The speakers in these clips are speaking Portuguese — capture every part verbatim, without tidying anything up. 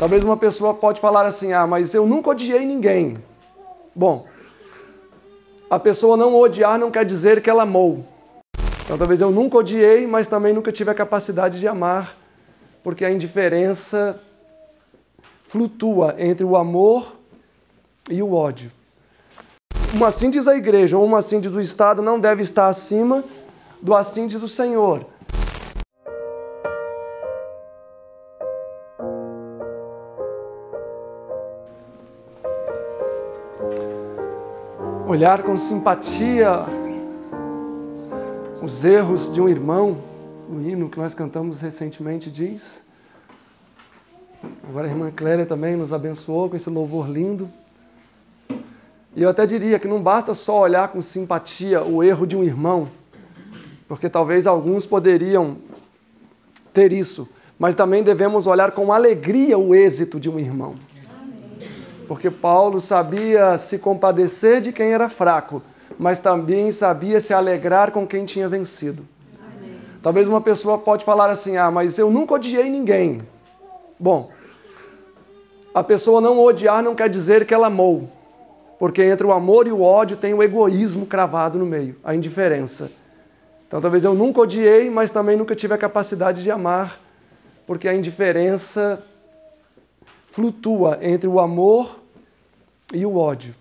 Talvez uma pessoa pode falar assim, ah, mas eu nunca odiei ninguém. Bom, a pessoa não odiar não quer dizer que ela amou. Então talvez eu nunca odiei, mas também nunca tive a capacidade de amar, porque a indiferença flutua entre o amor e o ódio. Um assim diz a igreja, ou um assim diz o Estado, não deve estar acima do assim diz o Senhor. Olhar com simpatia os erros de um irmão, o hino que nós cantamos recentemente diz. Agora a irmã Clélia também nos abençoou com esse louvor lindo. E eu até diria que não basta só olhar com simpatia o erro de um irmão, porque talvez alguns poderiam ter isso, mas também devemos olhar com alegria o êxito de um irmão. Porque Paulo sabia se compadecer de quem era fraco, mas também sabia se alegrar com quem tinha vencido. Amém. Talvez uma pessoa pode falar assim, ah, mas eu nunca odiei ninguém. Bom, a pessoa não odiar não quer dizer que ela amou. Porque entre o amor e o ódio tem o egoísmo cravado no meio, a indiferença. Então talvez eu nunca odiei, mas também nunca tive a capacidade de amar, porque a indiferença flutua entre o amor e o ódio.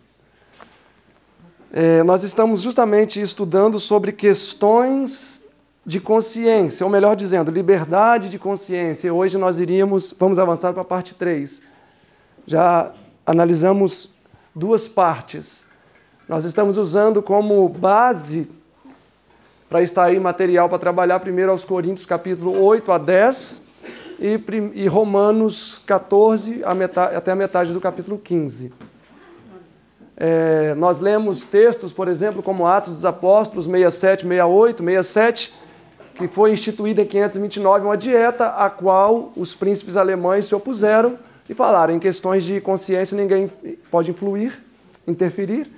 É, nós estamos justamente estudando sobre questões de consciência, ou melhor dizendo, liberdade de consciência. E hoje nós iríamos, vamos avançar para a parte três. Já analisamos duas partes. Nós estamos usando como base, para estar aí material para trabalhar, primeiro aos Coríntios, capítulo oito a dez, e, e Romanos catorze a metade, até a metade do capítulo quinze. É, nós lemos textos, por exemplo, como Atos dos Apóstolos, seis sete, seis oito, seis sete, que foi instituída em quinhentos e vinte e nove uma dieta a qual os príncipes alemães se opuseram, e falaram, em questões de consciência ninguém pode influir, interferir.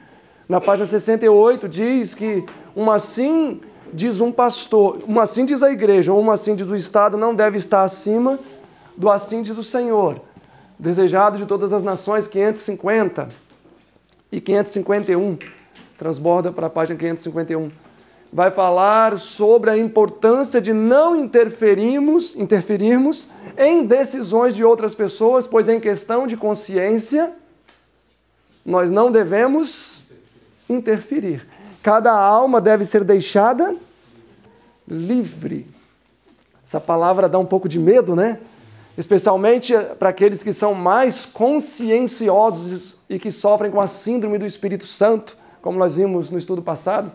Na página sessenta e oito diz que uma assim diz um pastor, uma assim diz a igreja, ou uma assim diz o Estado, não deve estar acima do assim diz o Senhor, desejado de todas as nações, quinhentos e cinquenta e quinhentos e cinquenta e um, transborda para a página quinhentos e cinquenta e um. Vai falar sobre a importância de não interferirmos, interferirmos em decisões de outras pessoas, pois em questão de consciência, nós não devemos interferir. Cada alma deve ser deixada livre. Essa palavra dá um pouco de medo, né? Especialmente para aqueles que são mais conscienciosos e que sofrem com a síndrome do Espírito Santo, como nós vimos no estudo passado,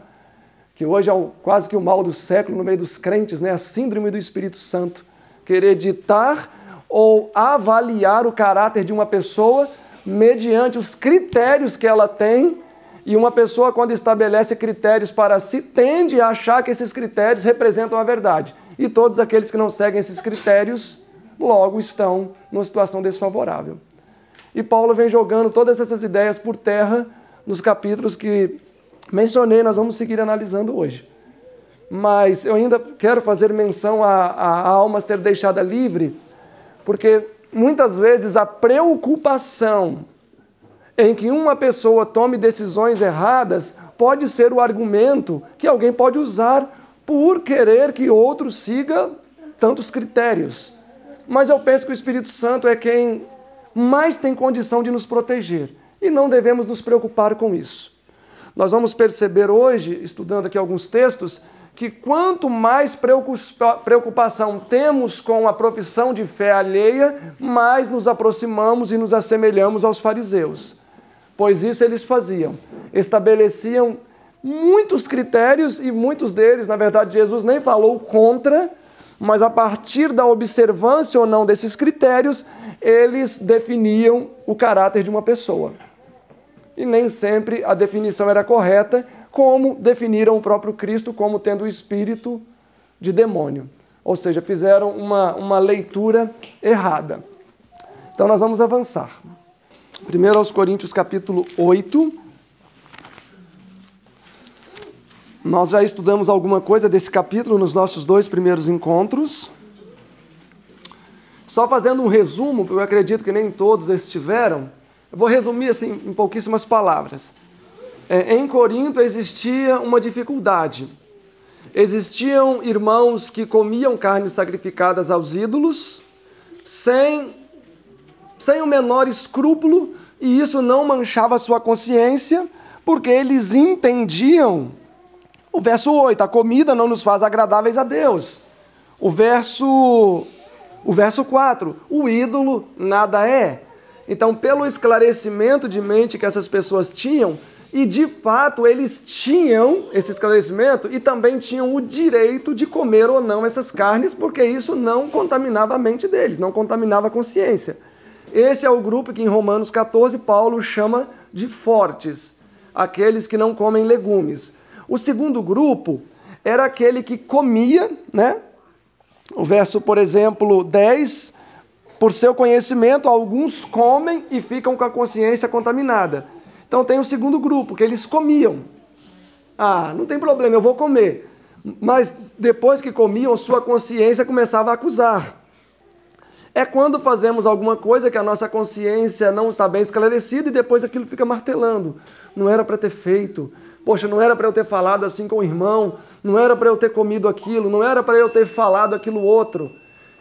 que hoje é quase que o mal do século no meio dos crentes, né? A síndrome do Espírito Santo. Querer ditar ou avaliar o caráter de uma pessoa mediante os critérios que ela tem. E uma pessoa, quando estabelece critérios para si, tende a achar que esses critérios representam a verdade. E todos aqueles que não seguem esses critérios, logo estão numa situação desfavorável. E Paulo vem jogando todas essas ideias por terra nos capítulos que mencionei, nós vamos seguir analisando hoje. Mas eu ainda quero fazer menção à, à alma ser deixada livre, porque muitas vezes a preocupação em que uma pessoa tome decisões erradas pode ser o argumento que alguém pode usar por querer que outro siga tantos critérios. Mas eu penso que o Espírito Santo é quem mais tem condição de nos proteger, e não devemos nos preocupar com isso. Nós vamos perceber hoje, estudando aqui alguns textos, que quanto mais preocupação temos com a profissão de fé alheia, mais nos aproximamos e nos assemelhamos aos fariseus. Pois isso eles faziam. Estabeleciam muitos critérios e muitos deles, na verdade, Jesus nem falou contra, mas a partir da observância ou não desses critérios, eles definiam o caráter de uma pessoa. E nem sempre a definição era correta, como definiram o próprio Cristo como tendo o espírito de demônio. Ou seja, fizeram uma, uma leitura errada. Então nós vamos avançar. Primeiro aos Coríntios capítulo oito. Nós já estudamos alguma coisa desse capítulo nos nossos dois primeiros encontros. Só fazendo um resumo, porque eu acredito que nem todos estiveram, eu vou resumir assim, em pouquíssimas palavras. É, em Corinto existia uma dificuldade. Existiam irmãos que comiam carnes sacrificadas aos ídolos, sem, sem o menor escrúpulo, e isso não manchava sua consciência, porque eles entendiam o verso oito, a comida não nos faz agradáveis a Deus. O verso, o verso quatro, o ídolo nada é. Então, pelo esclarecimento de mente que essas pessoas tinham, e de fato eles tinham esse esclarecimento e também tinham o direito de comer ou não essas carnes, porque isso não contaminava a mente deles, não contaminava a consciência. Esse é o grupo que em Romanos quatorze Paulo chama de fortes, aqueles que não comem legumes. O segundo grupo era aquele que comia, né? O verso, por exemplo, dez, por seu conhecimento, alguns comem e ficam com a consciência contaminada. Então tem o segundo grupo, que eles comiam. Ah, não tem problema, eu vou comer. Mas depois que comiam, sua consciência começava a acusar. É quando fazemos alguma coisa que a nossa consciência não está bem esclarecida e depois aquilo fica martelando. Não era para ter feito. Poxa, não era para eu ter falado assim com o irmão. Não era para eu ter comido aquilo. Não era para eu ter falado aquilo outro.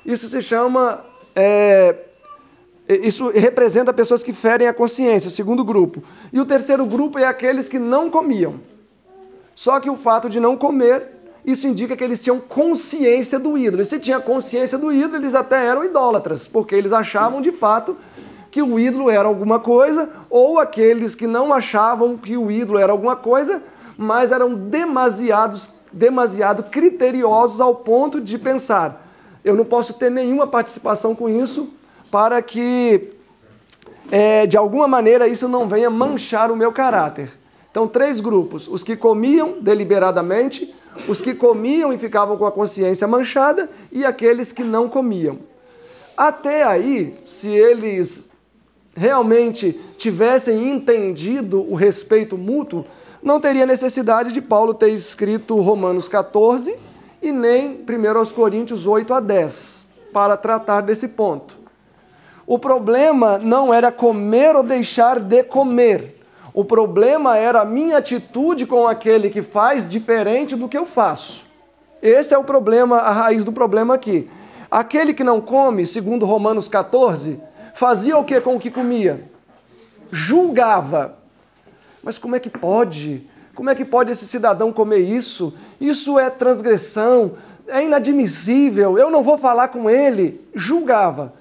Isso se chama... É, isso representa pessoas que ferem a consciência, o segundo grupo. E o terceiro grupo é aqueles que não comiam. Só que o fato de não comer... Isso indica que eles tinham consciência do ídolo. E se tinha consciência do ídolo, eles até eram idólatras, porque eles achavam, de fato, que o ídolo era alguma coisa, ou aqueles que não achavam que o ídolo era alguma coisa, mas eram demasiados, demasiado criteriosos ao ponto de pensar, eu não posso ter nenhuma participação com isso, para que, é, de alguma maneira, isso não venha manchar o meu caráter. Então, três grupos, os que comiam deliberadamente, os que comiam e ficavam com a consciência manchada e aqueles que não comiam. Até aí, se eles realmente tivessem entendido o respeito mútuo, não teria necessidade de Paulo ter escrito Romanos quatorze e nem primeira aos Coríntios oito a dez, para tratar desse ponto. O problema não era comer ou deixar de comer. O problema era a minha atitude com aquele que faz diferente do que eu faço. Esse é o problema, a raiz do problema aqui. Aquele que não come, segundo Romanos quatorze, fazia o que com o que comia? Julgava. Mas como é que pode? Como é que pode esse cidadão comer isso? Isso é transgressão, é inadmissível, eu não vou falar com ele. Julgava.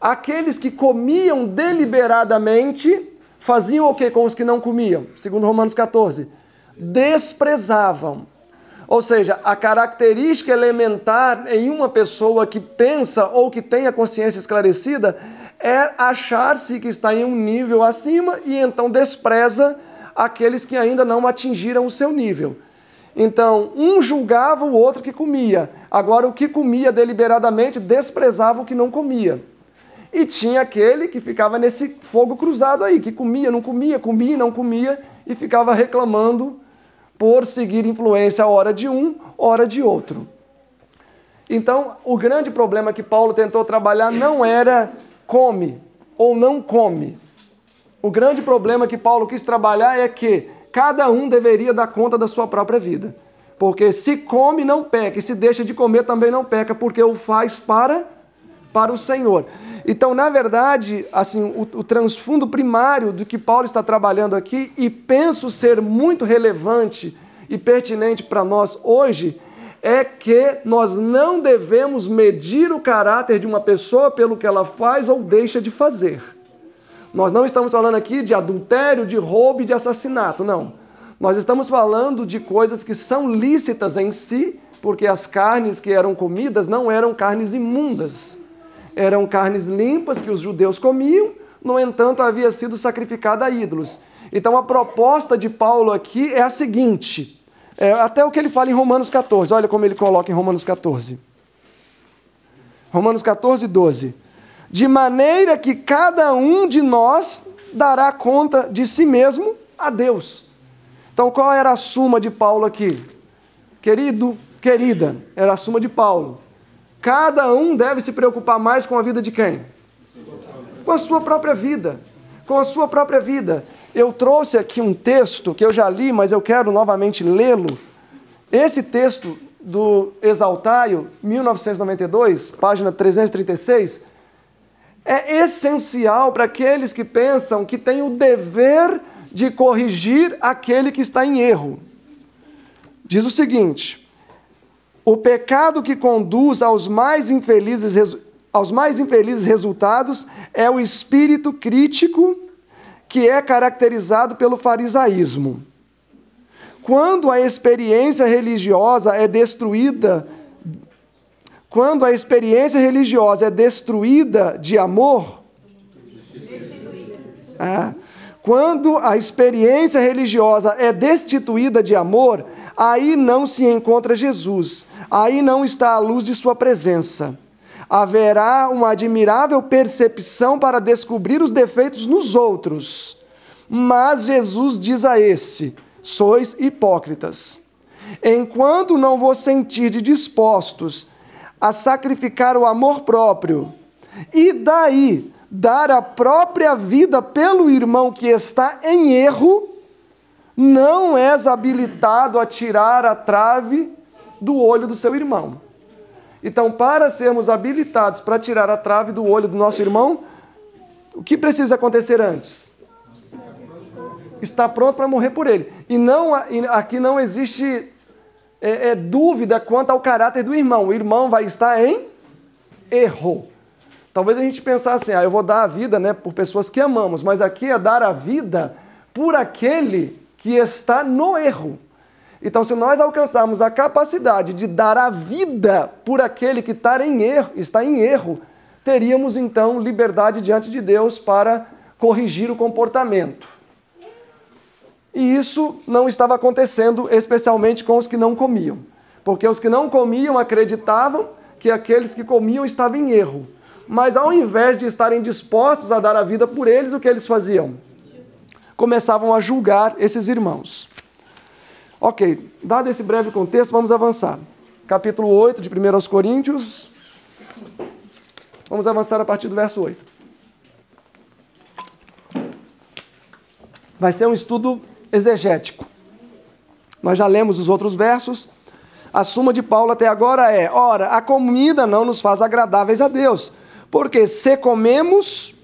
Aqueles que comiam deliberadamente... Faziam o que com os que não comiam? Segundo Romanos quatorze. Desprezavam. Ou seja, a característica elementar em uma pessoa que pensa ou que tem a consciência esclarecida é achar-se que está em um nível acima e então despreza aqueles que ainda não atingiram o seu nível. Então, um julgava o outro que comia. Agora, o que comia deliberadamente desprezava o que não comia. E tinha aquele que ficava nesse fogo cruzado aí, que comia, não comia, comia, não comia, e ficava reclamando por seguir influência hora de um, hora de outro. Então, o grande problema que Paulo tentou trabalhar não era come ou não come. O grande problema que Paulo quis trabalhar é que cada um deveria dar conta da sua própria vida. Porque se come, não peca, e se deixa de comer, também não peca, porque o faz para... para o Senhor. Então, na verdade, assim, o, o transfundo primário do que Paulo está trabalhando aqui, e penso ser muito relevante e pertinente para nós hoje, é que nós não devemos medir o caráter de uma pessoa pelo que ela faz ou deixa de fazer. Nós não estamos falando aqui de adultério, de roubo e de assassinato, não. Nós estamos falando de coisas que são lícitas em si, porque as carnes que eram comidas não eram carnes imundas. Eram carnes limpas que os judeus comiam, no entanto, havia sido sacrificada a ídolos. Então, a proposta de Paulo aqui é a seguinte, é até o que ele fala em Romanos quatorze, olha como ele coloca em Romanos quatorze. Romanos quatorze, doze. De maneira que cada um de nós dará conta de si mesmo a Deus. Então, qual era a suma de Paulo aqui? Querido, querida, era a suma de Paulo. Cada um deve se preocupar mais com a vida de quem? Com a sua própria vida. Com a sua própria vida. Eu trouxe aqui um texto que eu já li, mas eu quero novamente lê-lo. Esse texto do Exaltaio, mil novecentos e noventa e dois, página trezentos e trinta e seis, é essencial para aqueles que pensam que têm o dever de corrigir aquele que está em erro. Diz o seguinte: o pecado que conduz aos mais infelizes, aos mais infelizes resultados é o espírito crítico que é caracterizado pelo farisaísmo. Quando a experiência religiosa é destruída, quando a experiência religiosa é destruída de amor, é, quando a experiência religiosa é destituída de amor, aí não se encontra Jesus, aí não está a luz de sua presença. Haverá uma admirável percepção para descobrir os defeitos nos outros, mas Jesus diz a esse: sois hipócritas. Enquanto não vos sentirdes dispostos a sacrificar o amor próprio, e daí dar a própria vida pelo irmão que está em erro, não és habilitado a tirar a trave do olho do seu irmão. Então, para sermos habilitados para tirar a trave do olho do nosso irmão, o que precisa acontecer antes? Está pronto para morrer por ele. E não, aqui não existe... É, é dúvida quanto ao caráter do irmão. O irmão vai estar em erro. Talvez a gente pensasse assim: ah, eu vou dar a vida, né, por pessoas que amamos, mas aqui é dar a vida por aquele que está no erro. Então, se nós alcançarmos a capacidade de dar a vida por aquele que está em erro, está em erro, teríamos então liberdade diante de Deus para corrigir o comportamento. E isso não estava acontecendo, especialmente com os que não comiam. Porque os que não comiam acreditavam que aqueles que comiam estavam em erro. Mas ao invés de estarem dispostos a dar a vida por eles, o que eles faziam? Começavam a julgar esses irmãos. Ok, dado esse breve contexto, vamos avançar. Capítulo oito de primeira aos Coríntios. Vamos avançar a partir do verso oito. Vai ser um estudo exegético. Nós já lemos os outros versos. A suma de Paulo até agora é: ora, a comida não nos faz agradáveis a Deus, porque se comemos,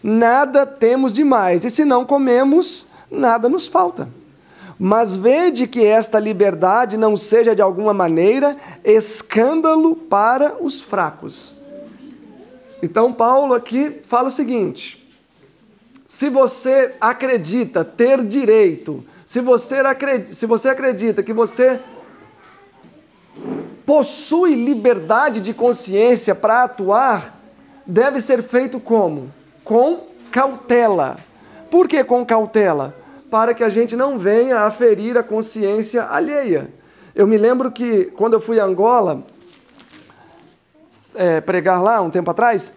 nada temos demais, e se não comemos, nada nos falta. Mas vede que esta liberdade não seja de alguma maneira escândalo para os fracos. Então Paulo aqui fala o seguinte: se você acredita ter direito, se você acredita, se você acredita que você possui liberdade de consciência para atuar, deve ser feito como? Com cautela. Por que com cautela? Para que a gente não venha a ferir a consciência alheia. Eu me lembro que quando eu fui a Angola é, pregar lá um tempo atrás,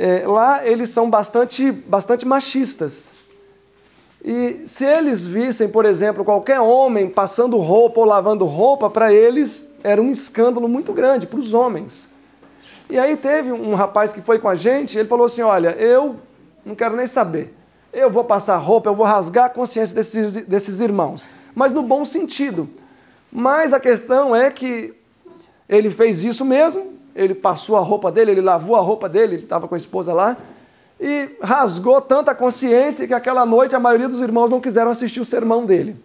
É, lá eles são bastante, bastante machistas. E se eles vissem, por exemplo, qualquer homem passando roupa ou lavando roupa, para eles era um escândalo muito grande, para os homens. E aí teve um rapaz que foi com a gente, ele falou assim: olha, eu não quero nem saber, eu vou passar roupa, eu vou rasgar a consciência desses, desses irmãos. Mas no bom sentido. Mas a questão é que ele fez isso mesmo. Ele passou a roupa dele, ele lavou a roupa dele, ele estava com a esposa lá, e rasgou tanta consciência que aquela noite a maioria dos irmãos não quiseram assistir o sermão dele.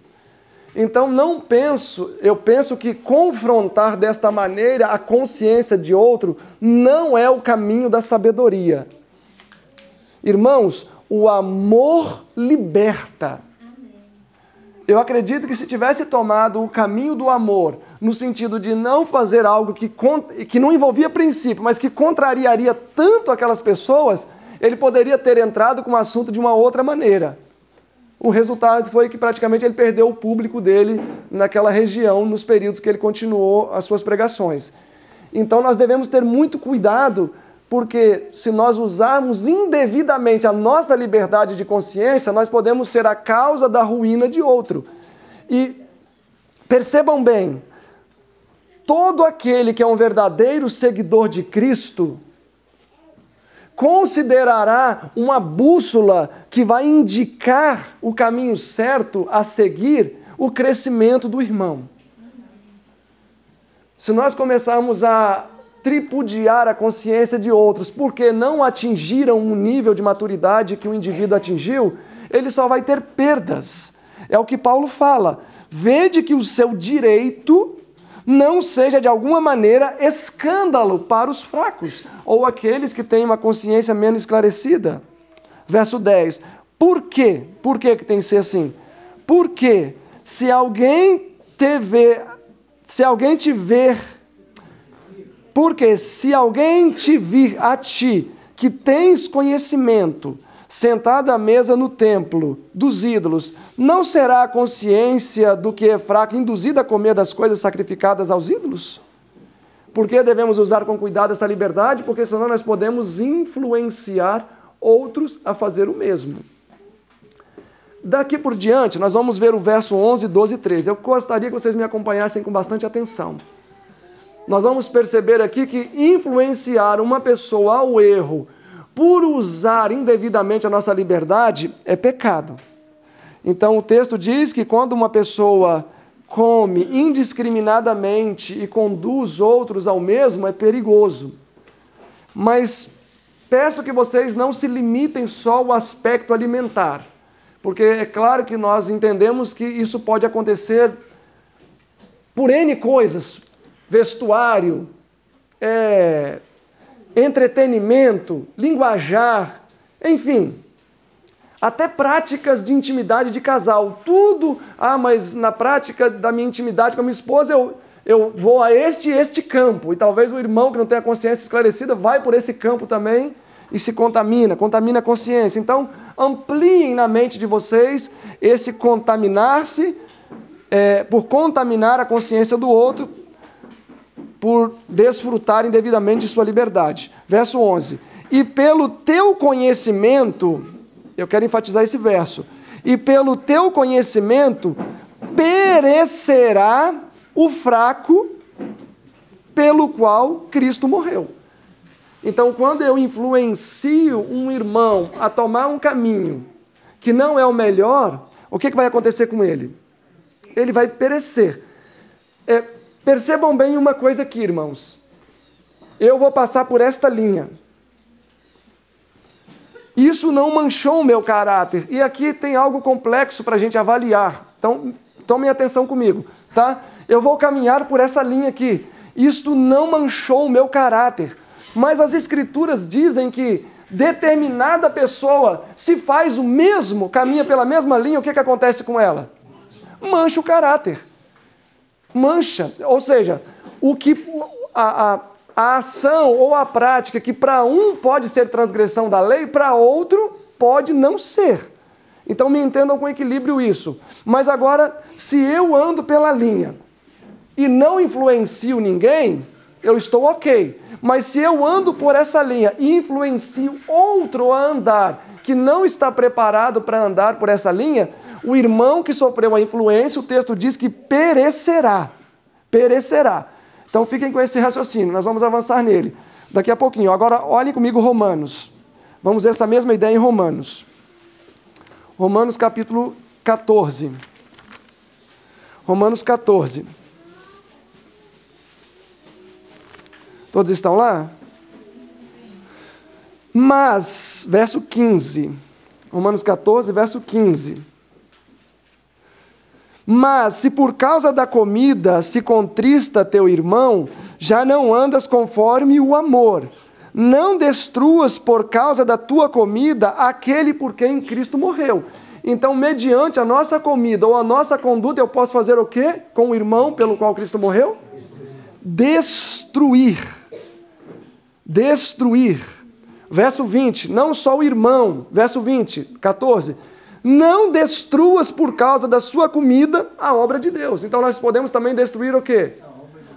Então não penso, eu penso que confrontar desta maneira a consciência de outro não é o caminho da sabedoria. Irmãos, o amor liberta. Eu acredito que se tivesse tomado o caminho do amor, no sentido de não fazer algo que, que não envolvia princípio, mas que contrariaria tanto aquelas pessoas, ele poderia ter entrado com o assunto de uma outra maneira. O resultado foi que praticamente ele perdeu o público dele naquela região, nos períodos que ele continuou as suas pregações. Então nós devemos ter muito cuidado, porque se nós usarmos indevidamente a nossa liberdade de consciência, nós podemos ser a causa da ruína de outro. E percebam bem, todo aquele que é um verdadeiro seguidor de Cristo considerará uma bússola que vai indicar o caminho certo a seguir, o crescimento do irmão. Se nós começarmos a tripudiar a consciência de outros porque não atingiram um nível de maturidade que o indivíduo atingiu, ele só vai ter perdas. É o que Paulo fala. Vede que o seu direito não seja de alguma maneira escândalo para os fracos ou aqueles que têm uma consciência menos esclarecida. Verso dez. Por quê? Por que que tem que ser assim? Porque se alguém te ver, se alguém te ver Porque se alguém te vir a ti, que tens conhecimento, sentado à mesa no templo dos ídolos, não será a consciência do que é fraco induzida a comer das coisas sacrificadas aos ídolos? Por que devemos usar com cuidado essa liberdade? Porque senão nós podemos influenciar outros a fazer o mesmo. Daqui por diante, nós vamos ver o verso onze, doze e treze. Eu gostaria que vocês me acompanhassem com bastante atenção. Nós vamos perceber aqui que influenciar uma pessoa ao erro por usar indevidamente a nossa liberdade é pecado. Então o texto diz que quando uma pessoa come indiscriminadamente e conduz outros ao mesmo, é perigoso. Mas peço que vocês não se limitem só ao aspecto alimentar, porque é claro que nós entendemos que isso pode acontecer por N coisas, vestuário, é, entretenimento, linguajar, enfim, até práticas de intimidade de casal. Tudo, ah, mas na prática da minha intimidade com a minha esposa, eu, eu vou a este e este campo, e talvez o irmão que não tenha a consciência esclarecida vai por esse campo também e se contamina, contamina a consciência. Então, ampliem na mente de vocês esse contaminar-se, é, por contaminar a consciência do outro, por desfrutar indevidamente de sua liberdade. Verso onze. E pelo teu conhecimento, eu quero enfatizar esse verso, e pelo teu conhecimento perecerá o fraco pelo qual Cristo morreu. Então, quando eu influencio um irmão a tomar um caminho que não é o melhor, o que vai acontecer com ele? Ele vai perecer. É... Percebam bem uma coisa aqui, irmãos. Eu vou passar por esta linha. Isso não manchou o meu caráter. E aqui tem algo complexo para a gente avaliar. Então, tomem atenção comigo, tá? Eu vou caminhar por essa linha aqui. Isto não manchou o meu caráter. Mas as Escrituras dizem que determinada pessoa, se faz o mesmo, caminha pela mesma linha, o que que acontece com ela? Mancha o caráter. Mancha, ou seja, o que, a, a, a ação ou a prática que para um pode ser transgressão da lei, para outro pode não ser. Então me entendam com equilíbrio isso. Mas agora, se eu ando pela linha e não influencio ninguém, eu estou ok. Mas se eu ando por essa linha e influencio outro a andar, que não está preparado para andar por essa linha, o irmão que sofreu a influência, o texto diz que perecerá. Perecerá. Então fiquem com esse raciocínio, nós vamos avançar nele daqui a pouquinho. Agora olhem comigo Romanos. Vamos ver essa mesma ideia em Romanos. Romanos capítulo quatorze. Romanos quatorze. Todos estão lá? Mas, verso quinze. Romanos quatorze, verso quinze. Mas, se por causa da comida se contrista teu irmão, já não andas conforme o amor. Não destruas por causa da tua comida aquele por quem Cristo morreu. Então, mediante a nossa comida ou a nossa conduta, eu posso fazer o quê com o irmão pelo qual Cristo morreu? Destruir. Destruir. Verso vinte. Não só o irmão. Verso vinte, quatorze. Não destruas por causa da sua comida a obra de Deus. Então nós podemos também destruir o quê?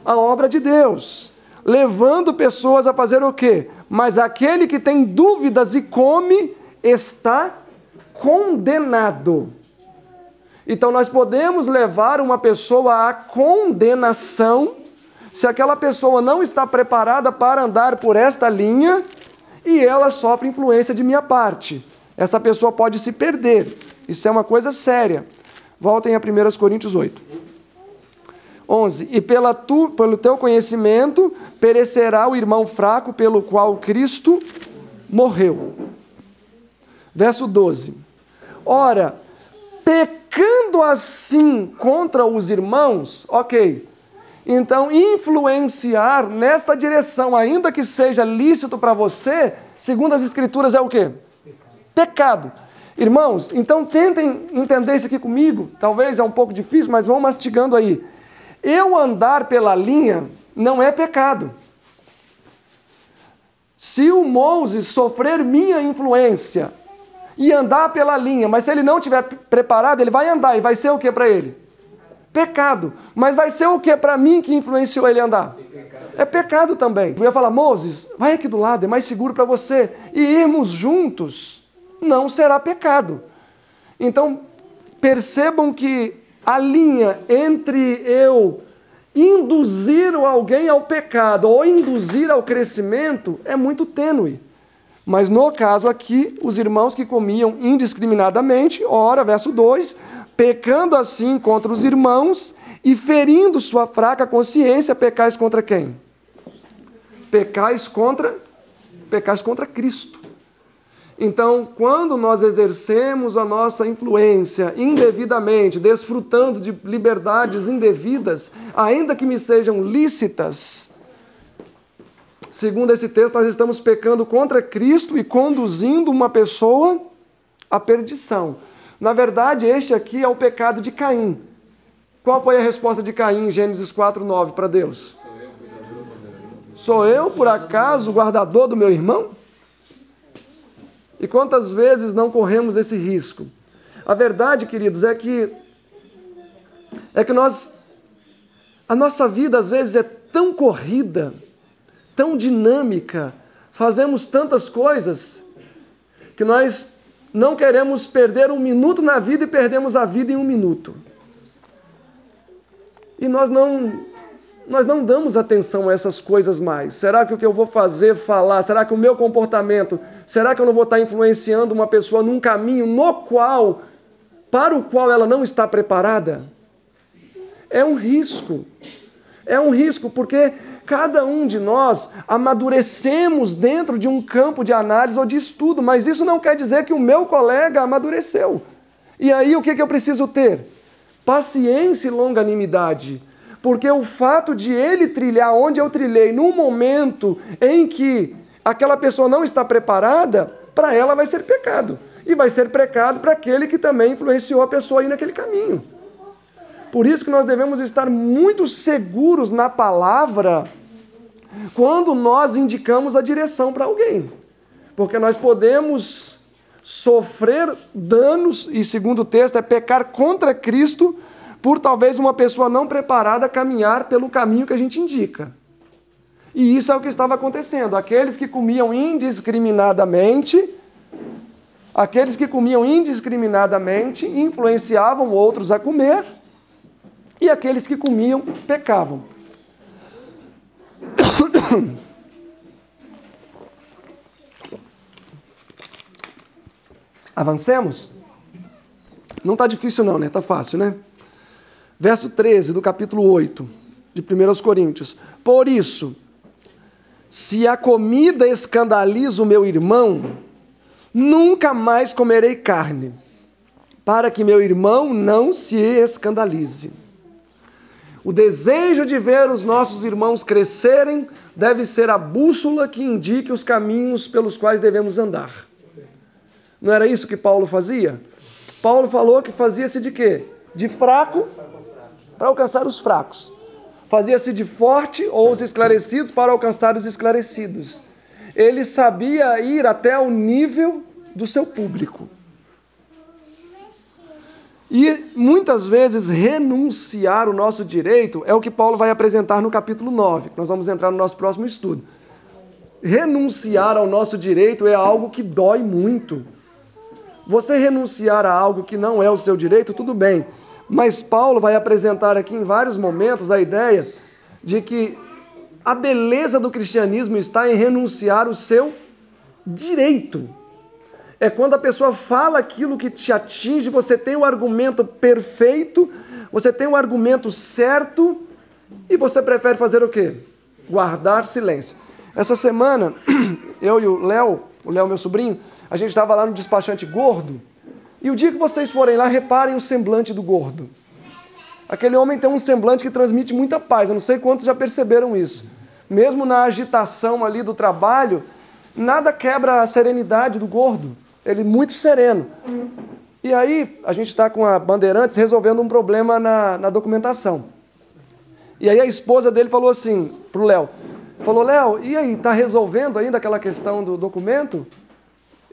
A obra de Deus. Levando pessoas a fazer o quê? Mas aquele que tem dúvidas e come, está condenado. Então nós podemos levar uma pessoa à condenação Se aquela pessoa não está preparada para andar por esta linha e ela sofre influência de minha parte, essa pessoa pode se perder. Isso é uma coisa séria. Voltem a primeira Coríntios oito, onze. E pela tu, pelo teu conhecimento perecerá o irmão fraco pelo qual Cristo morreu. Verso doze. Ora, pecando assim contra os irmãos, ok... Então, influenciar nesta direção, ainda que seja lícito para você, segundo as Escrituras, é o quê? Pecado. Irmãos, então tentem entender isso aqui comigo. Talvez é um pouco difícil, mas vão mastigando aí. Eu andar pela linha não é pecado. Se o Moses sofrer minha influência e andar pela linha, mas se ele não estiver preparado, ele vai andar e vai ser o quê para ele? Pecado. Mas vai ser o que para mim que influenciou ele andar? É pecado também. Eu ia falar, Moses, vai aqui do lado, é mais seguro para você. E irmos juntos não será pecado. Então, percebam que a linha entre eu induzir alguém ao pecado ou induzir ao crescimento é muito tênue. Mas no caso aqui, os irmãos que comiam indiscriminadamente, ora, verso dois... Pecando assim contra os irmãos e ferindo sua fraca consciência, pecais contra quem? Pecais contra, pecais contra Cristo. Então, quando nós exercemos a nossa influência indevidamente, desfrutando de liberdades indevidas, ainda que me sejam lícitas, segundo esse texto, nós estamos pecando contra Cristo e conduzindo uma pessoa à perdição. Na verdade, este aqui é o pecado de Caim. Qual foi a resposta de Caim em Gênesis quatro, nove para Deus? Sou eu, por acaso, o guardador do meu irmão? E quantas vezes não corremos esse risco? A verdade, queridos, é que, é que nós, a nossa vida às vezes é tão corrida, tão dinâmica, fazemos tantas coisas, que nós não queremos perder um minuto na vida e perdemos a vida em um minuto. E nós não, nós não damos atenção a essas coisas mais. Será que o que eu vou fazer, falar, será que o meu comportamento, será que eu não vou estar influenciando uma pessoa num caminho no qual, para o qual ela não está preparada? É um risco. É um risco porque cada um de nós amadurecemos dentro de um campo de análise ou de estudo, mas isso não quer dizer que o meu colega amadureceu. E aí o que que eu preciso ter? Paciência e longanimidade, porque o fato de ele trilhar onde eu trilhei, num momento em que aquela pessoa não está preparada, para ela vai ser pecado. E vai ser pecado para aquele que também influenciou a pessoa aí naquele caminho. Por isso que nós devemos estar muito seguros na palavra quando nós indicamos a direção para alguém. Porque nós podemos sofrer danos, e segundo o texto, é pecar contra Cristo por talvez uma pessoa não preparada caminhar pelo caminho que a gente indica. E isso é o que estava acontecendo. Aqueles que comiam indiscriminadamente... Aqueles que comiam indiscriminadamente influenciavam outros a comer... E aqueles que comiam, pecavam. Avancemos? Não está difícil não, né? Está fácil, né? Verso treze do capítulo oito, de primeira aos Coríntios. Por isso, se a comida escandaliza o meu irmão, nunca mais comerei carne, para que meu irmão não se escandalize. O desejo de ver os nossos irmãos crescerem deve ser a bússola que indique os caminhos pelos quais devemos andar. Não era isso que Paulo fazia? Paulo falou que fazia-se de quê? De fraco para alcançar os fracos. Fazia-se de forte ou os esclarecidos para alcançar os esclarecidos. Ele sabia ir até o nível do seu público. E, muitas vezes, renunciar o nosso direito é o que Paulo vai apresentar no capítulo nove, que nós vamos entrar no nosso próximo estudo. Renunciar ao nosso direito é algo que dói muito. Você renunciar a algo que não é o seu direito, tudo bem. Mas Paulo vai apresentar aqui, em vários momentos, a ideia de que A beleza do cristianismo está em renunciar o seu direito. É quando a pessoa fala aquilo que te atinge, você tem o argumento perfeito, você tem o argumento certo, e você prefere fazer o quê? Guardar silêncio. Essa semana, eu e o Léo, o Léo meu sobrinho, a gente estava lá no despachante gordo, e o dia que vocês forem lá, reparem o semblante do gordo. Aquele homem tem um semblante que transmite muita paz, eu não sei quantos já perceberam isso. Mesmo na agitação ali do trabalho, nada quebra a serenidade do gordo, ele é muito sereno. E aí, a gente está com a Bandeirantes resolvendo um problema na, na documentação. E aí a esposa dele falou assim pro Léo, falou, Léo, e aí, tá resolvendo ainda aquela questão do documento?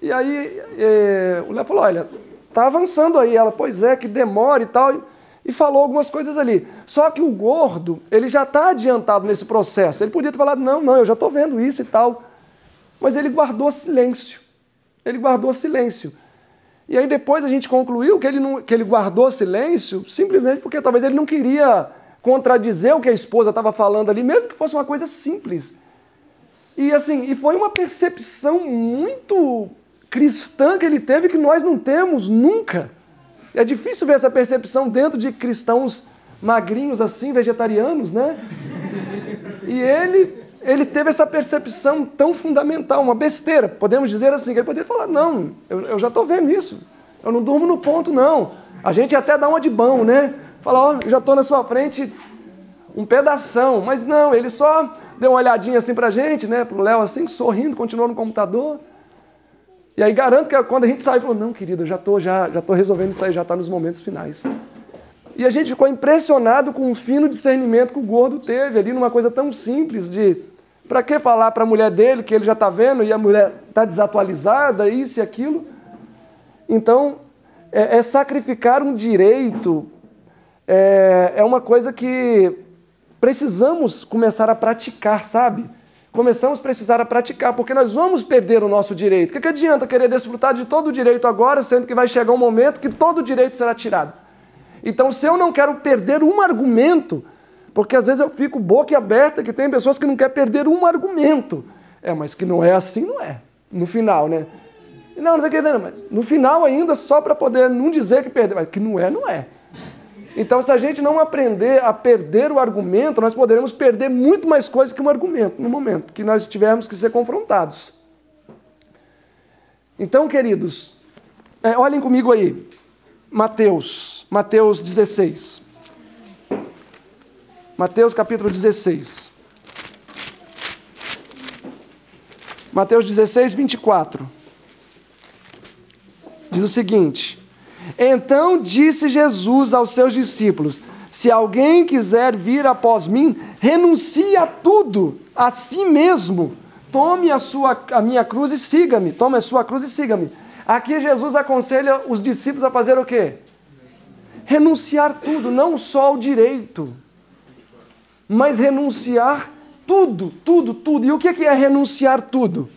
E aí eh, o Léo falou, olha, tá avançando aí. Ela, pois é, que demora e tal, e falou algumas coisas ali. Só que o gordo, ele já está adiantado nesse processo. Ele podia ter falado, não, não, eu já estou vendo isso e tal. Mas ele guardou silêncio. Ele guardou silêncio. E aí depois a gente concluiu que ele, não, que ele guardou silêncio simplesmente porque talvez ele não queria contradizer o que a esposa estava falando ali, mesmo que fosse uma coisa simples. E assim, e foi uma percepção muito cristã que ele teve, que nós não temos nunca. É difícil ver essa percepção dentro de cristãos magrinhos assim, vegetarianos, né? E ele, ele teve essa percepção tão fundamental, uma besteira, podemos dizer assim, que ele poderia falar, não, eu, eu já estou vendo isso, eu não durmo no ponto, não. A gente até dá uma de bom, né? Fala, ó, eu já estou na sua frente um pedação, mas não, ele só deu uma olhadinha assim pra gente, né? Pro Léo assim, sorrindo, continuou no computador. E aí garanto que quando a gente saiu, falou, não, querido, eu já estou já, já tô resolvendo isso aí, já está nos momentos finais. E a gente ficou impressionado com o fino discernimento que o gordo teve ali, numa coisa tão simples de, para que falar para a mulher dele que ele já está vendo e a mulher está desatualizada, isso e aquilo. Então, é, é sacrificar um direito, é, é uma coisa que precisamos começar a praticar, sabe? Começamos a precisar a praticar, porque nós vamos perder o nosso direito. O que, que adianta querer desfrutar de todo o direito agora, sendo que vai chegar um momento que todo o direito será tirado? Então, se eu não quero perder um argumento, porque às vezes eu fico boca aberta, que tem pessoas que não querem perder um argumento. É, mas que não é assim, não é. No final, né? Não, não sei o que, não, mas no final ainda, só para poder não dizer que perdeu, mas que não é, não é. Então, se a gente não aprender a perder o argumento, nós poderemos perder muito mais coisas que um argumento, no momento que nós tivermos que ser confrontados. Então, queridos, é, olhem comigo aí, Mateus, Mateus dezesseis. Mateus capítulo dezesseis. Mateus dezesseis, vinte e quatro. Diz o seguinte... Então disse Jesus aos seus discípulos, se alguém quiser vir após mim, renuncie a tudo, a si mesmo, tome a, sua, a minha cruz e siga-me, tome a sua cruz e siga-me. Aqui Jesus aconselha os discípulos a fazer o quê? Renunciar tudo, não só o direito, mas renunciar tudo, tudo, tudo. E o que é renunciar tudo?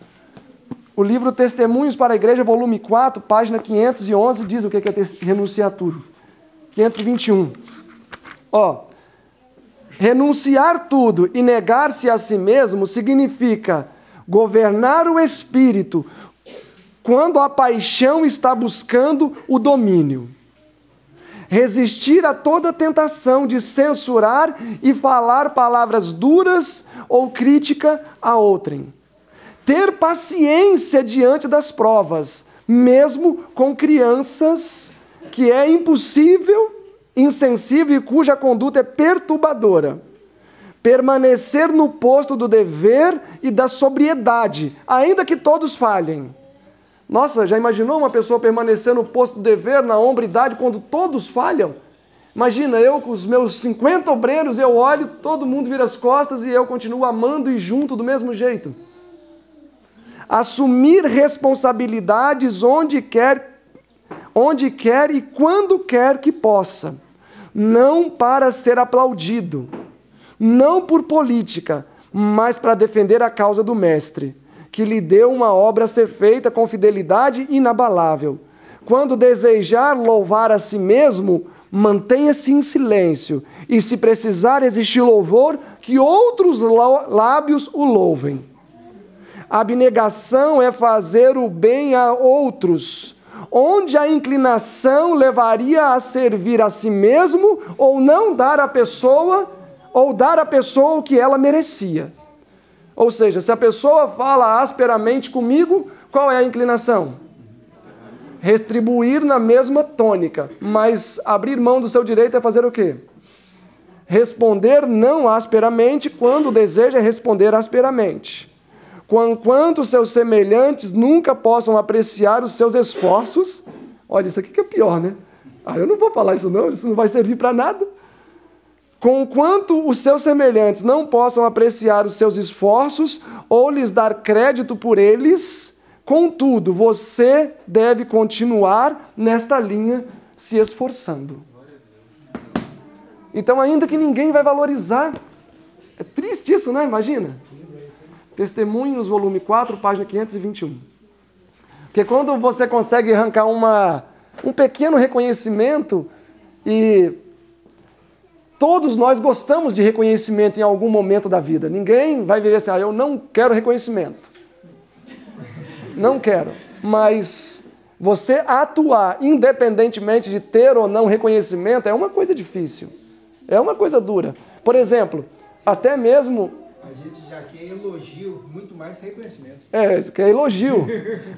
O livro Testemunhos para a Igreja, volume quatro, página quinhentos e onze, diz o que é renunciar tudo. quinhentos e vinte e um. Ó, renunciar tudo e negar-se a si mesmo significa governar o espírito quando a paixão está buscando o domínio. Resistir a toda tentação de censurar e falar palavras duras ou crítica a outrem. Ter paciência diante das provas, mesmo com crianças, que é impossível, insensível e cuja conduta é perturbadora. Permanecer no posto do dever e da sobriedade, ainda que todos falhem. Nossa, já imaginou uma pessoa permanecer no posto do dever, na hombridade, quando todos falham? Imagina, eu com os meus cinquenta obreiros, eu olho, todo mundo vira as costas e eu continuo amando e junto do mesmo jeito. Assumir responsabilidades onde quer, onde quer e quando quer que possa, não para ser aplaudido, não por política, mas para defender a causa do Mestre, que lhe deu uma obra a ser feita com fidelidade inabalável. Quando desejar louvar a si mesmo, mantenha-se em silêncio, e se precisar existir louvor, que outros lábios o louvem. A abnegação é fazer o bem a outros, onde a inclinação levaria a servir a si mesmo ou não dar à pessoa, ou dar à pessoa o que ela merecia. Ou seja, se a pessoa fala asperamente comigo, qual é a inclinação? Retribuir na mesma tônica, mas abrir mão do seu direito é fazer o quê? Responder não asperamente quando o desejo é responder asperamente. Conquanto seus semelhantes nunca possam apreciar os seus esforços. Olha, isso aqui que é pior, né? Ah, eu não vou falar isso não, isso não vai servir para nada. Conquanto os seus semelhantes não possam apreciar os seus esforços ou lhes dar crédito por eles, contudo, você deve continuar nesta linha se esforçando. Então, ainda que ninguém vai valorizar. É triste isso, né? Imagina. Testemunhos, volume quatro, página quinhentos e vinte e um. Porque quando você consegue arrancar uma, um pequeno reconhecimento, e todos nós gostamos de reconhecimento em algum momento da vida. Ninguém vai viver assim, ah, eu não quero reconhecimento. Não quero. Mas você atuar independentemente de ter ou não reconhecimento é uma coisa difícil. É uma coisa dura. Por exemplo, até mesmo... A gente já quer elogio, muito mais reconhecimento. É, isso que é elogio.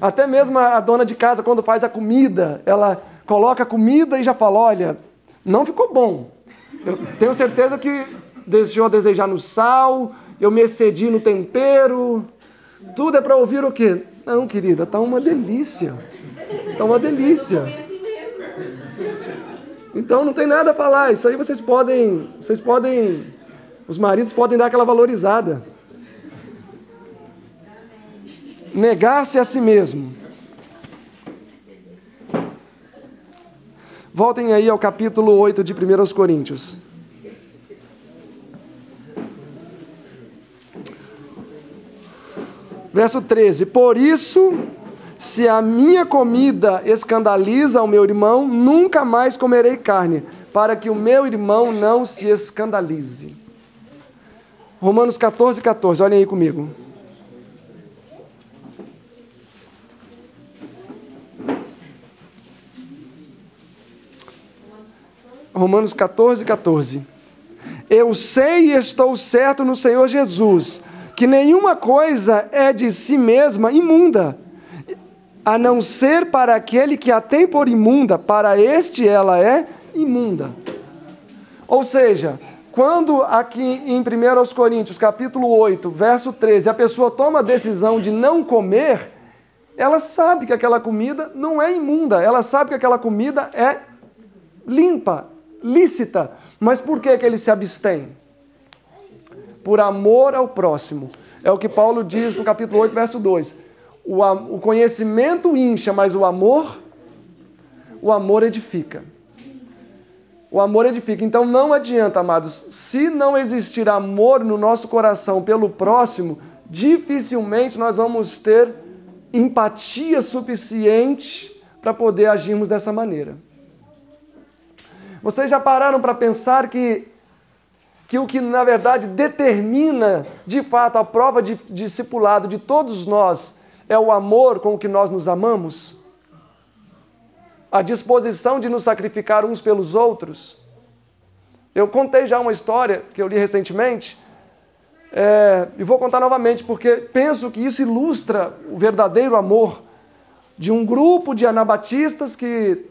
Até mesmo a dona de casa, quando faz a comida, ela coloca a comida e já fala, olha, não ficou bom. Eu tenho certeza que deixou a desejar no sal, eu me excedi no tempero. Tudo é para ouvir o quê? Não, querida, tá uma delícia. Tá uma delícia. Então não tem nada a falar. Isso aí vocês podem... Vocês podem... Os maridos podem dar aquela valorizada. Negar-se a si mesmo. Voltem aí ao capítulo oito de primeira aos Coríntios. Verso treze. Por isso, se a minha comida escandaliza o meu irmão, nunca mais comerei carne, para que o meu irmão não se escandalize. Romanos quatorze, quatorze, olhem aí comigo. Romanos quatorze, quatorze. Eu sei e estou certo no Senhor Jesus, que nenhuma coisa é de si mesma imunda, a não ser para aquele que a tem por imunda, para este ela é imunda. Ou seja... Quando aqui em primeira aos Coríntios, capítulo oito, verso treze, a pessoa toma a decisão de não comer, ela sabe que aquela comida não é imunda, ela sabe que aquela comida é limpa, lícita. Mas por que que ele se abstém? Por amor ao próximo. É o que Paulo diz no capítulo oito, verso dois. O, o conhecimento incha, mas o amor, o amor edifica. O amor edifica. Então não adianta, amados, se não existir amor no nosso coração pelo próximo, dificilmente nós vamos ter empatia suficiente para poder agirmos dessa maneira. Vocês já pararam para pensar que, que o que na verdade determina de fato a prova de discipulado de todos nós é o amor com que nós nos amamos? A disposição de nos sacrificar uns pelos outros. Eu contei já uma história que eu li recentemente, é, e vou contar novamente, porque penso que isso ilustra o verdadeiro amor de um grupo de anabatistas que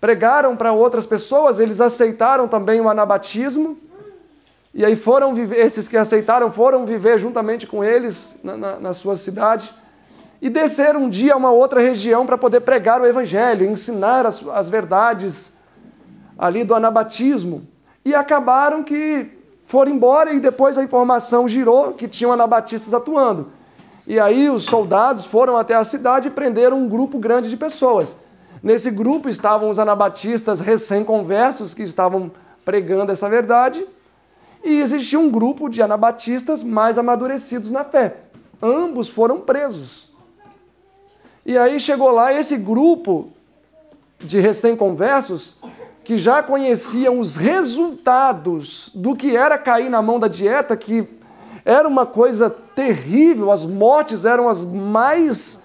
pregaram para outras pessoas, eles aceitaram também o anabatismo, e aí foram viver, esses que aceitaram foram viver juntamente com eles na, na, na sua cidade, e descer um dia a uma outra região para poder pregar o evangelho, ensinar as, as verdades ali do anabatismo. E acabaram que foram embora e depois a informação girou que tinham anabatistas atuando. E aí os soldados foram até a cidade e prenderam um grupo grande de pessoas. Nesse grupo estavam os anabatistas recém-conversos que estavam pregando essa verdade. E existia um grupo de anabatistas mais amadurecidos na fé. Ambos foram presos. E aí chegou lá, esse grupo de recém-conversos que já conheciam os resultados do que era cair na mão da dieta, que era uma coisa terrível, as mortes eram as mais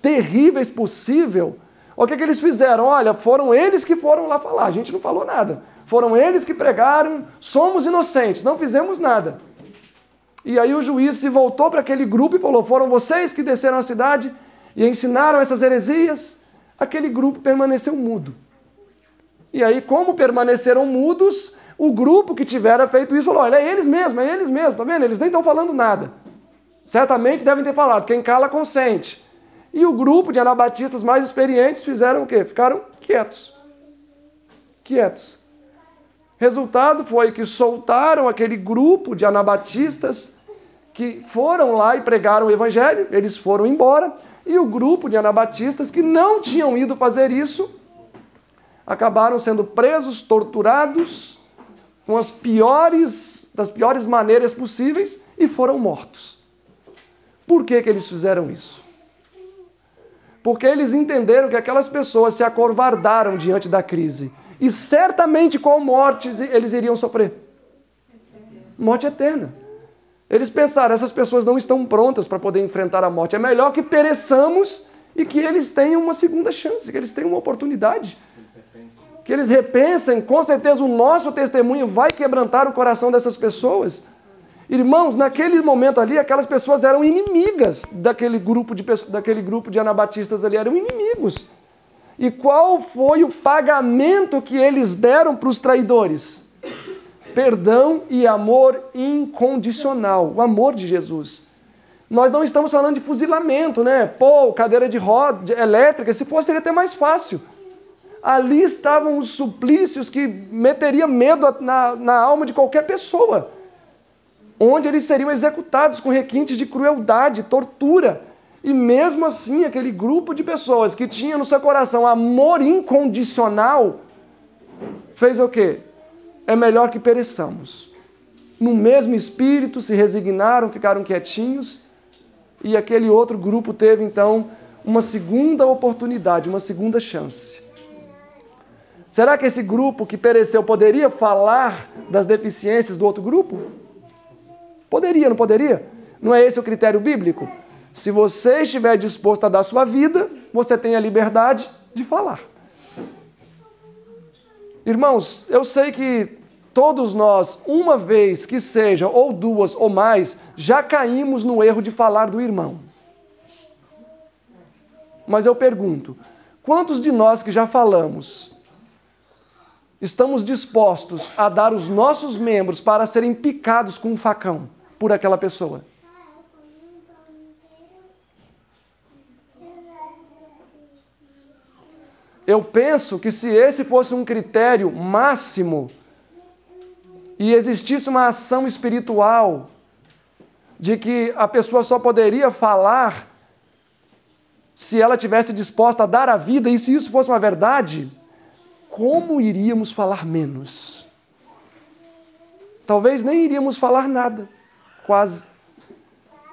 terríveis possível. O que é que eles fizeram? Olha, foram eles que foram lá falar, a gente não falou nada. Foram eles que pregaram, somos inocentes, não fizemos nada. E aí o juiz se voltou para aquele grupo e falou, foram vocês que desceram a cidade e ensinaram essas heresias? Aquele grupo permaneceu mudo. E aí, como permaneceram mudos, o grupo que tivera feito isso falou, olha, é eles mesmo, é eles mesmo, tá vendo? Eles nem estão falando nada. Certamente devem ter falado, quem cala consente. E o grupo de anabatistas mais experientes fizeram o quê? Ficaram quietos. Quietos. Resultado foi que soltaram aquele grupo de anabatistas que foram lá e pregaram o evangelho, eles foram embora, e o grupo de anabatistas que não tinham ido fazer isso, acabaram sendo presos, torturados, com as piores, das piores maneiras possíveis, e foram mortos. Por que que eles fizeram isso? Porque eles entenderam que aquelas pessoas se acovardaram diante da crise. E certamente qual morte eles iriam sofrer? Morte eterna. Eles pensaram, essas pessoas não estão prontas para poder enfrentar a morte. É melhor que pereçamos e que eles tenham uma segunda chance, que eles tenham uma oportunidade. Que eles repensem, com certeza o nosso testemunho vai quebrantar o coração dessas pessoas. Irmãos, naquele momento ali, aquelas pessoas eram inimigas daquele grupo de, daquele grupo de anabatistas ali, eram inimigos. E qual foi o pagamento que eles deram para os traidores? Perdão e amor incondicional, o amor de Jesus. Nós não estamos falando de fuzilamento, né? Pô, cadeira de roda, de elétrica, se fosse seria até mais fácil. Ali estavam os suplícios que meteria medo na, na alma de qualquer pessoa, onde eles seriam executados com requintes de crueldade, tortura. E mesmo assim, aquele grupo de pessoas que tinha no seu coração amor incondicional, fez o quê? É melhor que pereçamos. No mesmo espírito, se resignaram, ficaram quietinhos, e aquele outro grupo teve, então, uma segunda oportunidade, uma segunda chance. Será que esse grupo que pereceu poderia falar das deficiências do outro grupo? Poderia, não poderia? Não é esse o critério bíblico? Se você estiver disposto a dar sua vida, você tem a liberdade de falar. Irmãos, eu sei que todos nós, uma vez que seja, ou duas ou mais, já caímos no erro de falar do irmão. Mas eu pergunto, quantos de nós que já falamos, estamos dispostos a dar os nossos membros para serem picados com um facão por aquela pessoa? Eu penso que se esse fosse um critério máximo e existisse uma ação espiritual de que a pessoa só poderia falar se ela tivesse disposta a dar a vida, e se isso fosse uma verdade, como iríamos falar menos? Talvez nem iríamos falar nada, quase.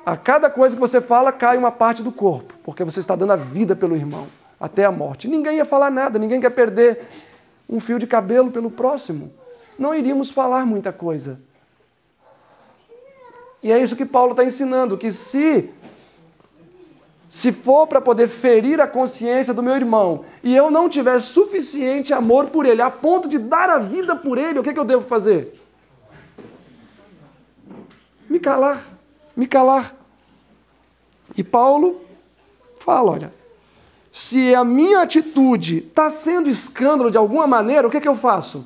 A cada coisa que você fala, cai uma parte do corpo, porque você está dando a vida pelo irmão, até a morte. Ninguém ia falar nada, ninguém quer perder um fio de cabelo pelo próximo. Não iríamos falar muita coisa. E é isso que Paulo está ensinando, que se... Se for para poder ferir a consciência do meu irmão e eu não tiver suficiente amor por ele, a ponto de dar a vida por ele, o que é que eu devo fazer? Me calar, me calar. E Paulo fala, olha, se a minha atitude está sendo escândalo de alguma maneira, o que é que eu faço?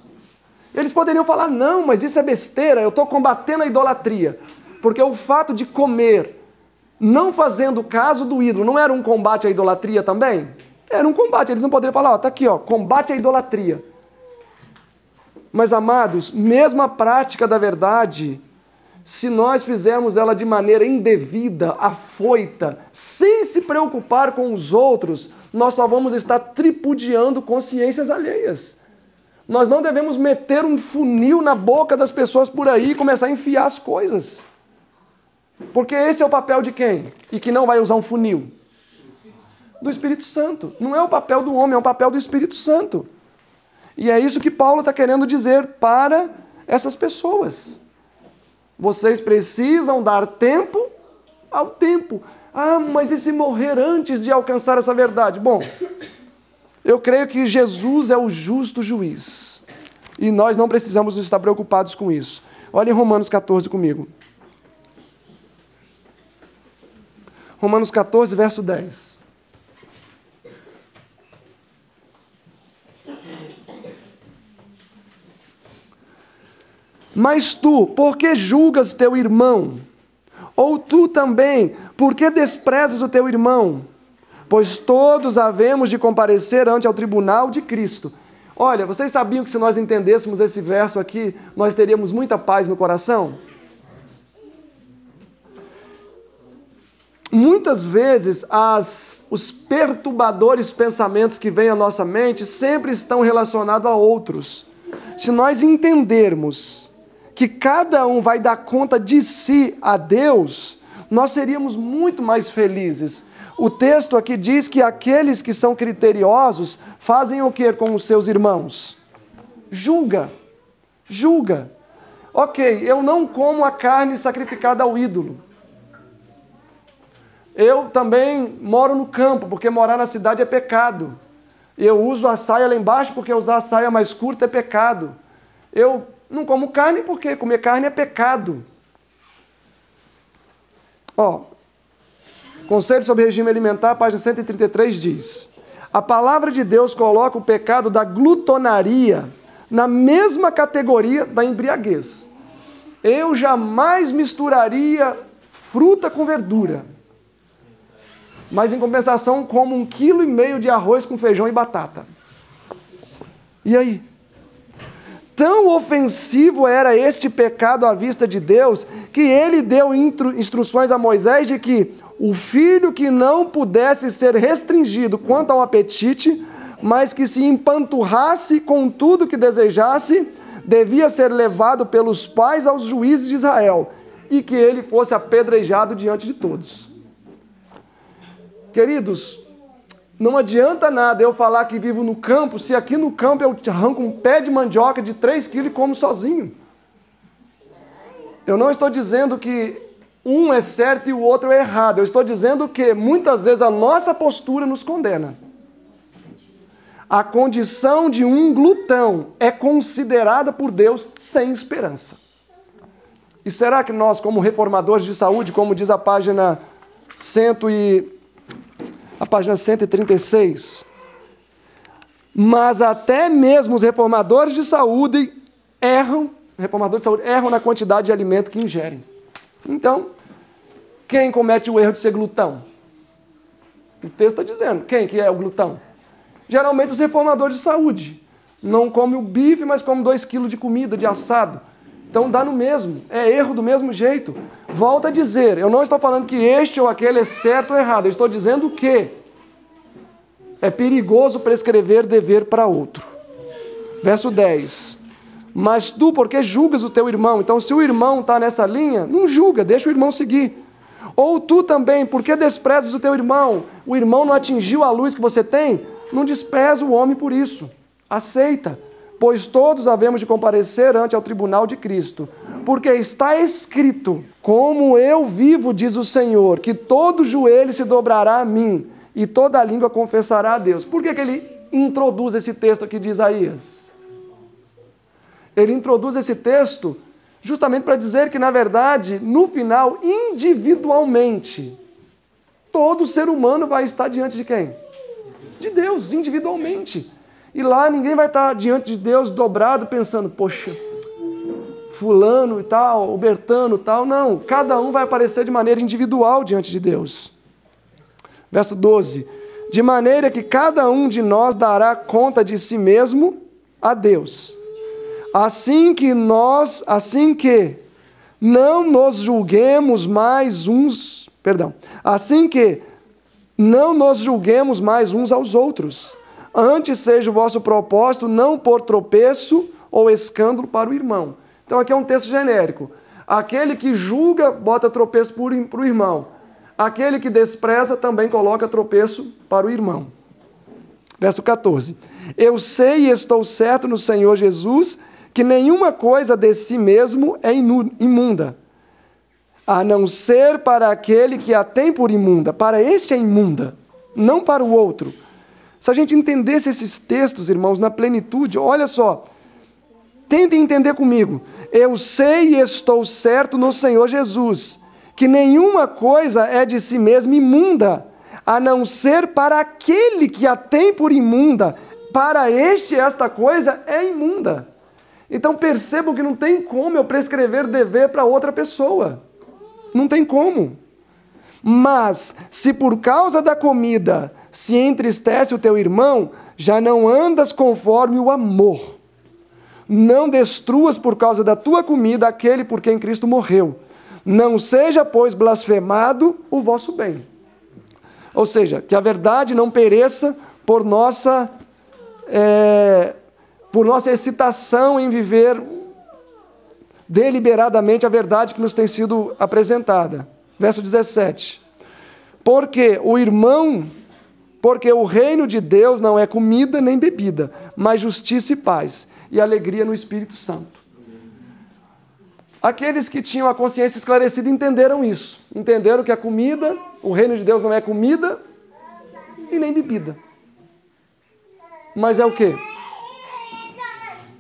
Eles poderiam falar, não, mas isso é besteira, eu estou combatendo a idolatria, porque o fato de comer... Não fazendo caso do ídolo, não era um combate à idolatria também? Era um combate, eles não poderiam falar, ó, tá aqui, ó, combate à idolatria. Mas, amados, mesmo a prática da verdade, se nós fizermos ela de maneira indevida, afoita, sem se preocupar com os outros, nós só vamos estar tripudiando consciências alheias. Nós não devemos meter um funil na boca das pessoas por aí e começar a enfiar as coisas. Porque esse é o papel de quem? E que não vai usar um funil? Do Espírito Santo. Não é o papel do homem, é o papel do Espírito Santo. E é isso que Paulo está querendo dizer para essas pessoas. Vocês precisam dar tempo ao tempo. Ah, mas e se morrer antes de alcançar essa verdade? Bom, eu creio que Jesus é o justo juiz. E nós não precisamos estar preocupados com isso. Olha em Romanos quatorze comigo. Romanos quatorze, verso dez. Mas tu, por que julgas teu irmão? Ou tu também, por que desprezas o teu irmão? Pois todos havemos de comparecer ante ao tribunal de Cristo. Olha, vocês sabiam que se nós entendêssemos esse verso aqui, nós teríamos muita paz no coração? Muitas vezes, as, os perturbadores pensamentos que vêm à nossa mente sempre estão relacionados a outros. Se nós entendermos que cada um vai dar conta de si a Deus, nós seríamos muito mais felizes. O texto aqui diz que aqueles que são criteriosos fazem o que com os seus irmãos? Julga, julga. Ok, eu não como a carne sacrificada ao ídolo. Eu também moro no campo, porque morar na cidade é pecado. Eu uso a saia lá embaixo, porque usar a saia mais curta é pecado. Eu não como carne, porque comer carne é pecado. Ó, Conselho sobre Regime Alimentar, página cento e trinta e três, diz: a palavra de Deus coloca o pecado da glutonaria na mesma categoria da embriaguez. Eu jamais misturaria fruta com verdura. Mas, em compensação, como um quilo e meio de arroz com feijão e batata. E aí? Tão ofensivo era este pecado à vista de Deus, que ele deu instruções a Moisés de que o filho que não pudesse ser restringido quanto ao apetite, mas que se empanturrasse com tudo que desejasse, devia ser levado pelos pais aos juízes de Israel, e que ele fosse apedrejado diante de todos. Queridos, não adianta nada eu falar que vivo no campo, se aqui no campo eu arranco um pé de mandioca de três quilos e como sozinho. Eu não estou dizendo que um é certo e o outro é errado. Eu estou dizendo que muitas vezes a nossa postura nos condena. A condição de um glutão é considerada por Deus sem esperança. E será que nós, como reformadores de saúde, como diz a página cento e... A página cento e trinta e seis. Mas até mesmo os reformadores de saúde erram, reformadores de saúde erram na quantidade de alimento que ingerem. Então, quem comete o erro de ser glutão? O texto está dizendo. Quem que é o glutão? Geralmente os reformadores de saúde. Não come o bife, mas come dois quilos de comida, de assado. Então dá no mesmo, é erro do mesmo jeito. Volto a dizer, eu não estou falando que este ou aquele é certo ou errado, eu estou dizendo que é perigoso prescrever dever para outro. Verso dez. Mas tu, porque julgas o teu irmão? Então se o irmão está nessa linha, não julga, deixa o irmão seguir. Ou tu também, porque desprezas o teu irmão? O irmão não atingiu a luz que você tem? Não despreza o homem por isso, aceita. Pois todos havemos de comparecer ante ao tribunal de Cristo. Porque está escrito, como eu vivo, diz o Senhor, que todo joelho se dobrará a mim, e toda língua confessará a Deus. Por que que ele introduz esse texto aqui de Isaías? Ele introduz esse texto justamente para dizer que, na verdade, no final, individualmente, todo ser humano vai estar diante de quem? De Deus, individualmente. E lá ninguém vai estar diante de Deus dobrado pensando, poxa, fulano e tal, o Bertano e tal. Não, cada um vai aparecer de maneira individual diante de Deus. Verso doze. De maneira que cada um de nós dará conta de si mesmo a Deus. Assim que nós, assim que não nos julguemos mais uns, perdão, assim que não nos julguemos mais uns aos outros. Antes seja o vosso propósito não pôr tropeço ou escândalo para o irmão. Então aqui é um texto genérico. Aquele que julga, bota tropeço para o irmão. Aquele que despreza também coloca tropeço para o irmão. Verso quatorze. Eu sei e estou certo no Senhor Jesus que nenhuma coisa de si mesmo é imunda, a não ser para aquele que a tem por imunda. Para este é imunda, não para o outro. Se a gente entendesse esses textos, irmãos, na plenitude, olha só, tentem entender comigo. Eu sei e estou certo no Senhor Jesus que nenhuma coisa é de si mesma imunda, a não ser para aquele que a tem por imunda. Para este, esta coisa é imunda. Então percebam que não tem como eu prescrever dever para outra pessoa. Não tem como. Mas, se por causa da comida se entristece o teu irmão, já não andas conforme o amor. Não destruas por causa da tua comida aquele por quem Cristo morreu. Não seja, pois, blasfemado o vosso bem. Ou seja, que a verdade não pereça por nossa, é, por nossa excitação em viver deliberadamente a verdade que nos tem sido apresentada. Verso dezessete. Porque o irmão, porque o reino de Deus não é comida nem bebida, mas justiça e paz, e alegria no Espírito Santo. Aqueles que tinham a consciência esclarecida entenderam isso. Entenderam que a comida, o reino de Deus não é comida e nem bebida. Mas é o quê?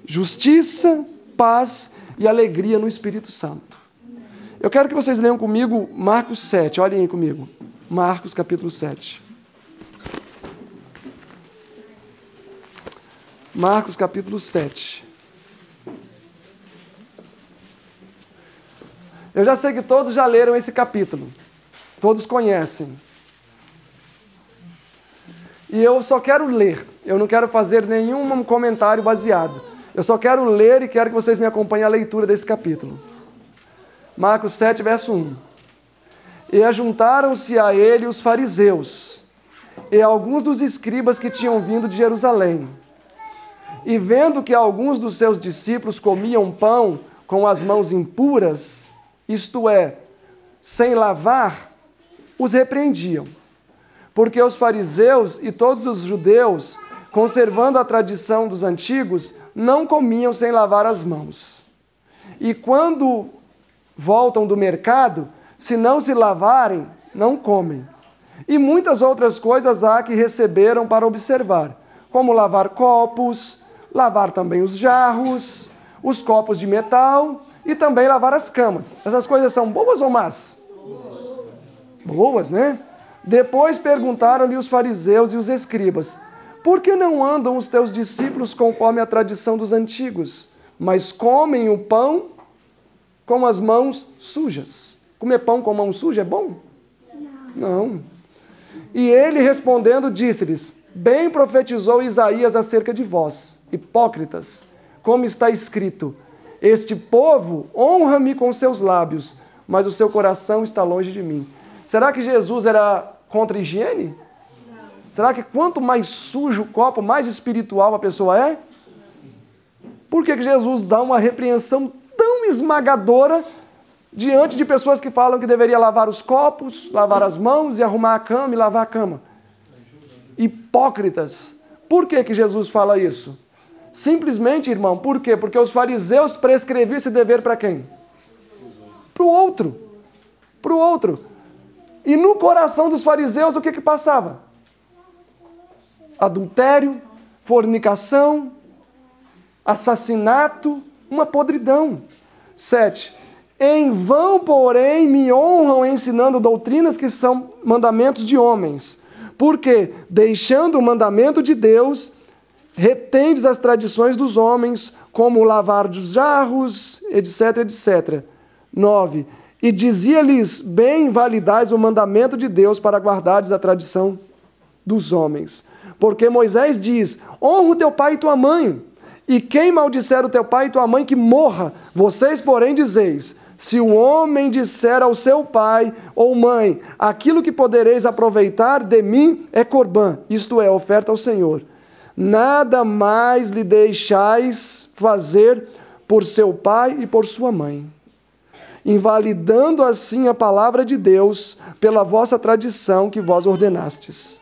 Justiça, paz e alegria no Espírito Santo. Eu quero que vocês leiam comigo Marcos sete. Olhem aí comigo. Marcos capítulo sete. Marcos capítulo sete. Eu já sei que todos já leram esse capítulo. Todos conhecem. E eu só quero ler. Eu não quero fazer nenhum comentário baseado. Eu só quero ler e quero que vocês me acompanhem a leitura desse capítulo. Marcos sete, verso um. E ajuntaram-se a ele os fariseus e alguns dos escribas que tinham vindo de Jerusalém. E vendo que alguns dos seus discípulos comiam pão com as mãos impuras, isto é, sem lavar, os repreendiam. Porque os fariseus e todos os judeus, conservando a tradição dos antigos, não comiam sem lavar as mãos. E quando voltam do mercado, se não se lavarem, não comem. E muitas outras coisas há que receberam para observar, como lavar copos, lavar também os jarros, os copos de metal, e também lavar as camas. Essas coisas são boas ou más? Boas. Boas, né? Depois perguntaram-lhe os fariseus e os escribas, por que não andam os teus discípulos conforme a tradição dos antigos, mas comem o pão com as mãos sujas? Comer pão com mão suja é bom? Não. Não. E ele respondendo disse-lhes, bem profetizou Isaías acerca de vós, hipócritas, como está escrito, este povo honra-me com seus lábios, mas o seu coração está longe de mim. Será que Jesus era contra a higiene? Não. Será que quanto mais sujo o copo, mais espiritual a pessoa é? Por que que Jesus dá uma repreensão tão esmagadora diante de pessoas que falam que deveria lavar os copos, lavar as mãos e arrumar a cama e lavar a cama? Hipócritas. Por que que Jesus fala isso? Simplesmente, irmão, por quê? Porque os fariseus prescreviam esse dever para quem? Para o outro. Para o outro. E no coração dos fariseus, o que que passava? Adultério, fornicação, assassinato, uma podridão. Sete. Em vão, porém, me honram ensinando doutrinas que são mandamentos de homens. Porque, deixando o mandamento de Deus, retendes as tradições dos homens, como o lavar dos jarros, etc, et cetera. nove. E dizia-lhes, bem validais o mandamento de Deus para guardares a tradição dos homens. Porque Moisés diz, honra o teu pai e tua mãe, e quem maldisser o teu pai e tua mãe que morra. Vocês, porém, dizeis, se o homem disser ao seu pai ou mãe, aquilo que podereis aproveitar de mim é corbã, isto é, oferta ao Senhor. Nada mais lhe deixais fazer por seu pai e por sua mãe, invalidando assim a palavra de Deus pela vossa tradição que vós ordenastes.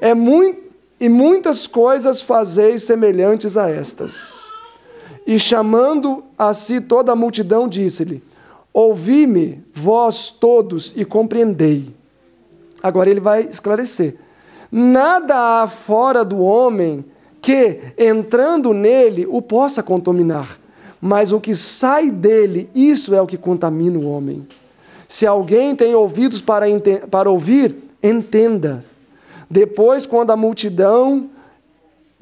É muito, E muitas coisas fazeis semelhantes a estas. E chamando a si toda a multidão, disse-lhe: ouvi-me, vós todos, e compreendei. Agora ele vai esclarecer. Nada há fora do homem que, entrando nele, o possa contaminar. Mas o que sai dele, isso é o que contamina o homem. Se alguém tem ouvidos para, para ouvir, entenda. Depois, quando a multidão...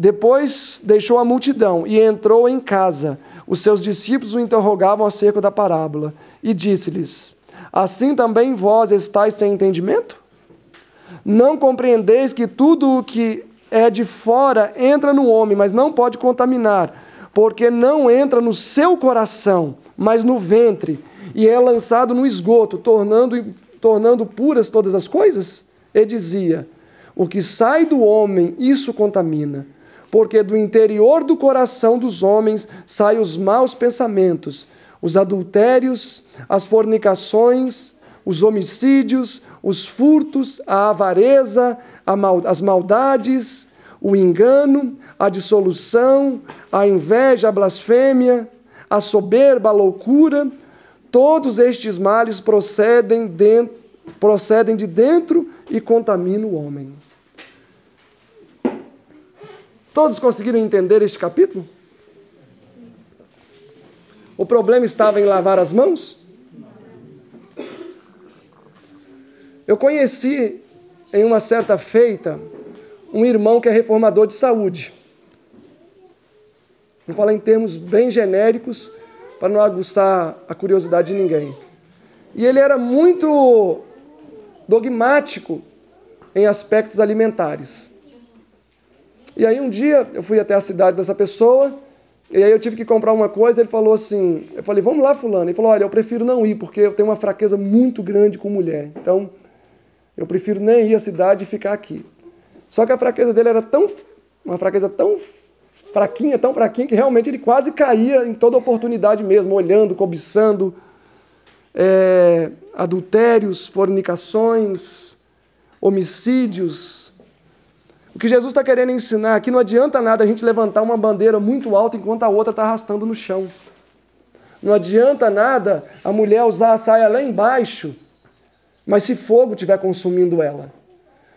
Depois deixou a multidão e entrou em casa. Os seus discípulos o interrogavam acerca da parábola. E disse-lhes: assim também vós estáis sem entendimento? Não compreendeis que tudo o que é de fora entra no homem, mas não pode contaminar, porque não entra no seu coração, mas no ventre, e é lançado no esgoto, tornando, tornando puras todas as coisas? E dizia: o que sai do homem, isso contamina. Porque do interior do coração dos homens saem os maus pensamentos, os adultérios, as fornicações, os homicídios, os furtos, a avareza, a mal, as maldades, o engano, a dissolução, a inveja, a blasfêmia, a soberba, a loucura. Todos estes males procedem, dentro, procedem de dentro e contaminam o homem. Todos conseguiram entender este capítulo? O problema estava em lavar as mãos? Eu conheci, em uma certa feita, um irmão que é reformador de saúde. Vou falar em termos bem genéricos, para não aguçar a curiosidade de ninguém. E ele era muito dogmático em aspectos alimentares. E aí um dia eu fui até a cidade dessa pessoa, e aí eu tive que comprar uma coisa, ele falou assim, eu falei, vamos lá, fulano. Ele falou, olha, eu prefiro não ir, porque eu tenho uma fraqueza muito grande com mulher. Então, eu prefiro nem ir à cidade e ficar aqui. Só que a fraqueza dele era tão, uma fraqueza tão fraquinha, tão fraquinha, que realmente ele quase caía em toda oportunidade mesmo, olhando, cobiçando, é, adultérios, fornicações, homicídios. O que Jesus está querendo ensinar aqui, não adianta nada a gente levantar uma bandeira muito alta enquanto a outra está arrastando no chão. Não adianta nada a mulher usar a saia lá embaixo, mas se fogo estiver consumindo ela.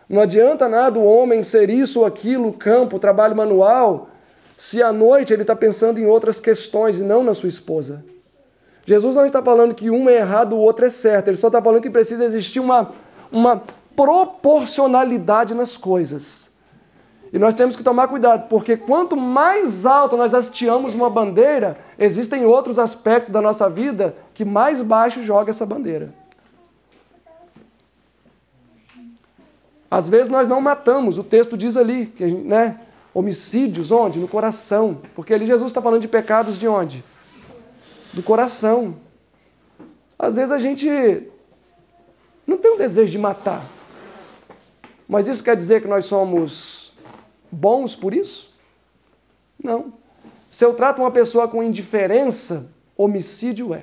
Não adianta nada o homem ser isso ou aquilo, campo, trabalho manual, se à noite ele está pensando em outras questões e não na sua esposa. Jesus não está falando que um é errado, o outro é certo. Ele só está falando que precisa existir uma, uma proporcionalidade nas coisas. E nós temos que tomar cuidado, porque quanto mais alto nós hasteamos uma bandeira, existem outros aspectos da nossa vida que mais baixo joga essa bandeira. Às vezes nós não matamos, o texto diz ali, que, né? Homicídios, onde? No coração. Porque ali Jesus está falando de pecados de onde? Do coração. Às vezes a gente não tem um desejo de matar. Mas isso quer dizer que nós somos bons por isso? Não. Se eu trato uma pessoa com indiferença, homicídio é.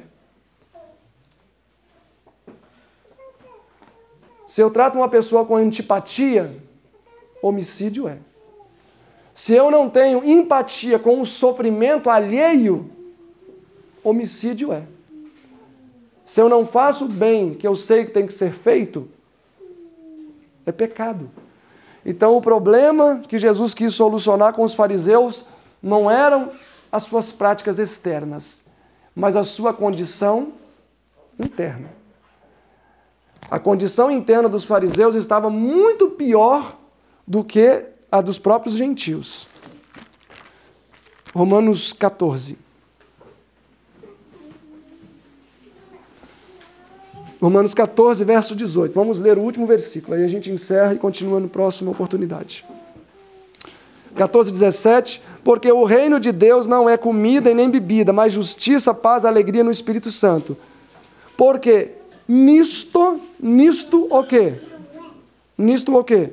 Se eu trato uma pessoa com antipatia, homicídio é. Se eu não tenho empatia com o sofrimento alheio, homicídio é. Se eu não faço o bem que eu sei que tem que ser feito, é pecado. Então o problema que Jesus quis solucionar com os fariseus não eram as suas práticas externas, mas a sua condição interna. A condição interna dos fariseus estava muito pior do que a dos próprios gentios. Romanos quatorze. Romanos quatorze, verso dezoito. Vamos ler o último versículo, aí a gente encerra e continua no próximo oportunidade. quatorze, dezessete. Porque o reino de Deus não é comida e nem bebida, mas justiça, paz, alegria no Espírito Santo. Porque nisto, nisto o quê? Nisto o quê?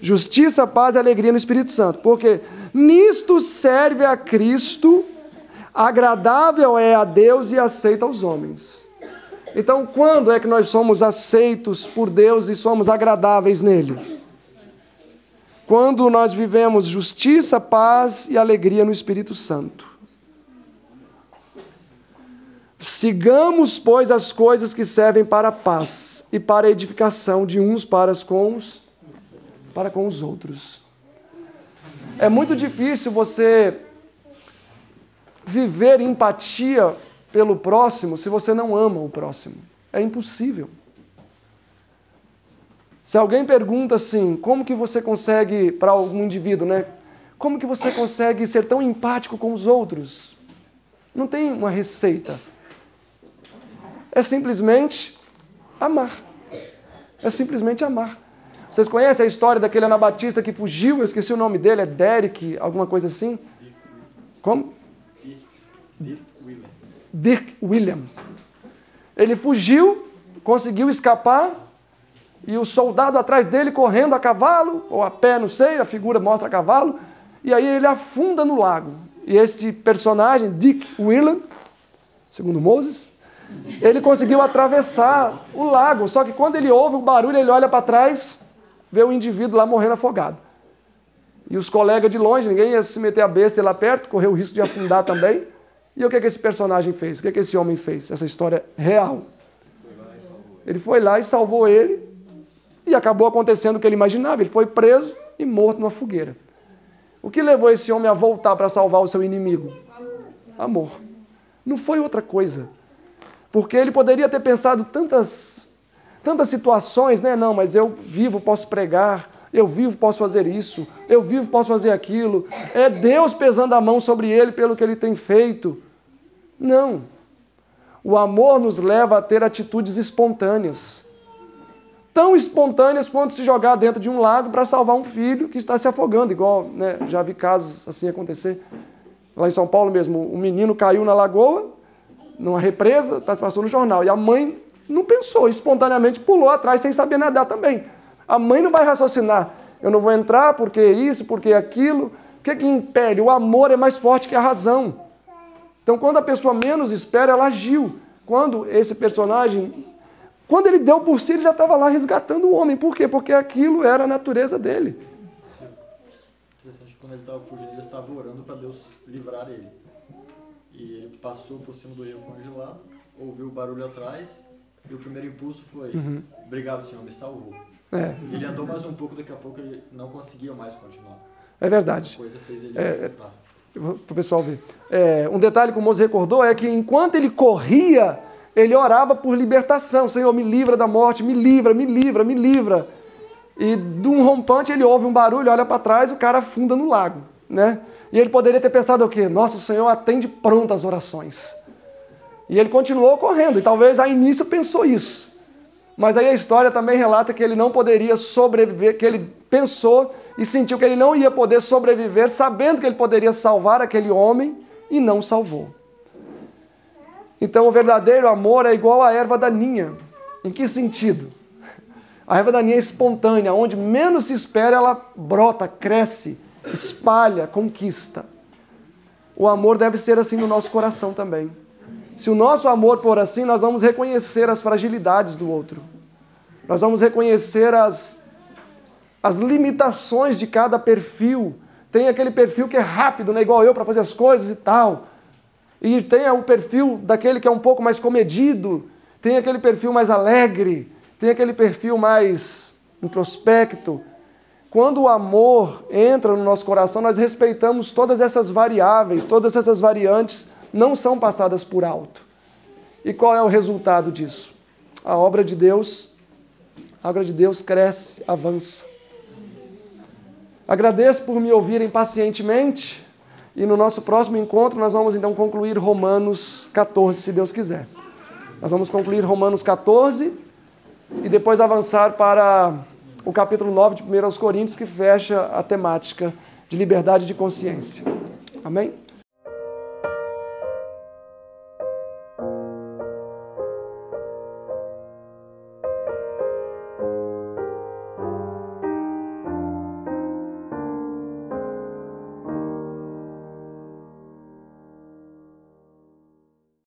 Justiça, paz e alegria no Espírito Santo. Porque nisto serve a Cristo, agradável é a Deus e aceita aos homens. Então, quando é que nós somos aceitos por Deus e somos agradáveis nele? quando nós vivemos justiça, paz e alegria no Espírito Santo. Sigamos, pois, as coisas que servem para a paz e para a edificação de uns para com os, para com os outros. É muito difícil você viver empatia pelo próximo se você não ama o próximo. É impossível. Se alguém pergunta assim, como que você consegue, para algum indivíduo, né? Como que você consegue ser tão empático com os outros? Não tem uma receita. É simplesmente amar. É simplesmente amar. Vocês conhecem a história daquele anabatista que fugiu? Eu esqueci o nome dele, é Derek, alguma coisa assim? Como? Dirk Williams. Dirk Williams. Ele fugiu, conseguiu escapar, e o soldado atrás dele correndo a cavalo, ou a pé, não sei, a figura mostra a cavalo, e aí ele afunda no lago. E este personagem, Dick William, segundo Moses, ele conseguiu atravessar o lago, só que quando ele ouve o barulho, ele olha para trás, vê o indivíduo lá morrendo afogado. E os colegas de longe, ninguém ia se meter a besta lá perto, correu o risco de afundar também. E o que é que esse personagem fez? O que é que esse homem fez? Essa história real. Ele foi lá e salvou ele, e acabou acontecendo o que ele imaginava. Ele foi preso e morto numa fogueira. O que levou esse homem a voltar para salvar o seu inimigo? Amor. Não foi outra coisa. Porque ele poderia ter pensado tantas, tantas situações, né? Não, mas eu vivo, posso pregar. Eu vivo, posso fazer isso. Eu vivo, posso fazer aquilo. É Deus pesando a mão sobre ele pelo que ele tem feito. Não. O amor nos leva a ter atitudes espontâneas. Tão espontâneas quanto se jogar dentro de um lago para salvar um filho que está se afogando, igual, né, já vi casos assim acontecer, lá em São Paulo mesmo, o menino caiu na lagoa, numa represa, passou no jornal, e a mãe não pensou, espontaneamente pulou atrás sem saber nadar também. A mãe não vai raciocinar, eu não vou entrar porque isso, porque aquilo, o que é que impede? O amor é mais forte que a razão. Então quando a pessoa menos espera, ela agiu. Quando esse personagem... Quando ele deu por si, ele já estava lá resgatando o homem. Por quê? Porque aquilo era a natureza dele. Sim. Interessante, quando ele estava fugindo, ele estava orando para Deus livrar ele. E ele passou por cima do rio congelado, ouviu o barulho atrás, e o primeiro impulso foi, uhum. Obrigado, Senhor, me salvou. É. Ele andou mais um pouco, daqui a pouco ele não conseguia mais continuar. É verdade. Uma coisa fez ele é, para o pessoal ver. É, um detalhe que o Moses recordou é que enquanto ele corria... Ele orava por libertação. Senhor, me livra da morte, me livra, me livra, me livra. E de um rompante ele ouve um barulho, olha para trás, o cara afunda no lago, né? E ele poderia ter pensado o quê? Nossa, o Senhor atende pronto as orações. E ele continuou correndo, e talvez a início pensou isso. Mas aí a história também relata que ele não poderia sobreviver, que ele pensou e sentiu que ele não ia poder sobreviver, sabendo que ele poderia salvar aquele homem, e não salvou. Então, o verdadeiro amor é igual à erva daninha. Em que sentido? A erva daninha é espontânea, onde menos se espera, ela brota, cresce, espalha, conquista. O amor deve ser assim no nosso coração também. Se o nosso amor for assim, nós vamos reconhecer as fragilidades do outro. Nós vamos reconhecer as, as limitações de cada perfil. Tem aquele perfil que é rápido, né? Igual eu, para fazer as coisas e tal. E tem o perfil daquele que é um pouco mais comedido, tem aquele perfil mais alegre, tem aquele perfil mais introspecto. Quando o amor entra no nosso coração, nós respeitamos todas essas variáveis, todas essas variantes não são passadas por alto. E qual é o resultado disso? A obra de Deus, a obra de Deus cresce, avança. Agradeço por me ouvirem pacientemente. E no nosso próximo encontro nós vamos então concluir Romanos quatorze, se Deus quiser. Nós vamos concluir Romanos quatorze e depois avançar para o capítulo nove de primeira aos Coríntios, que fecha a temática de liberdade de consciência. Amém?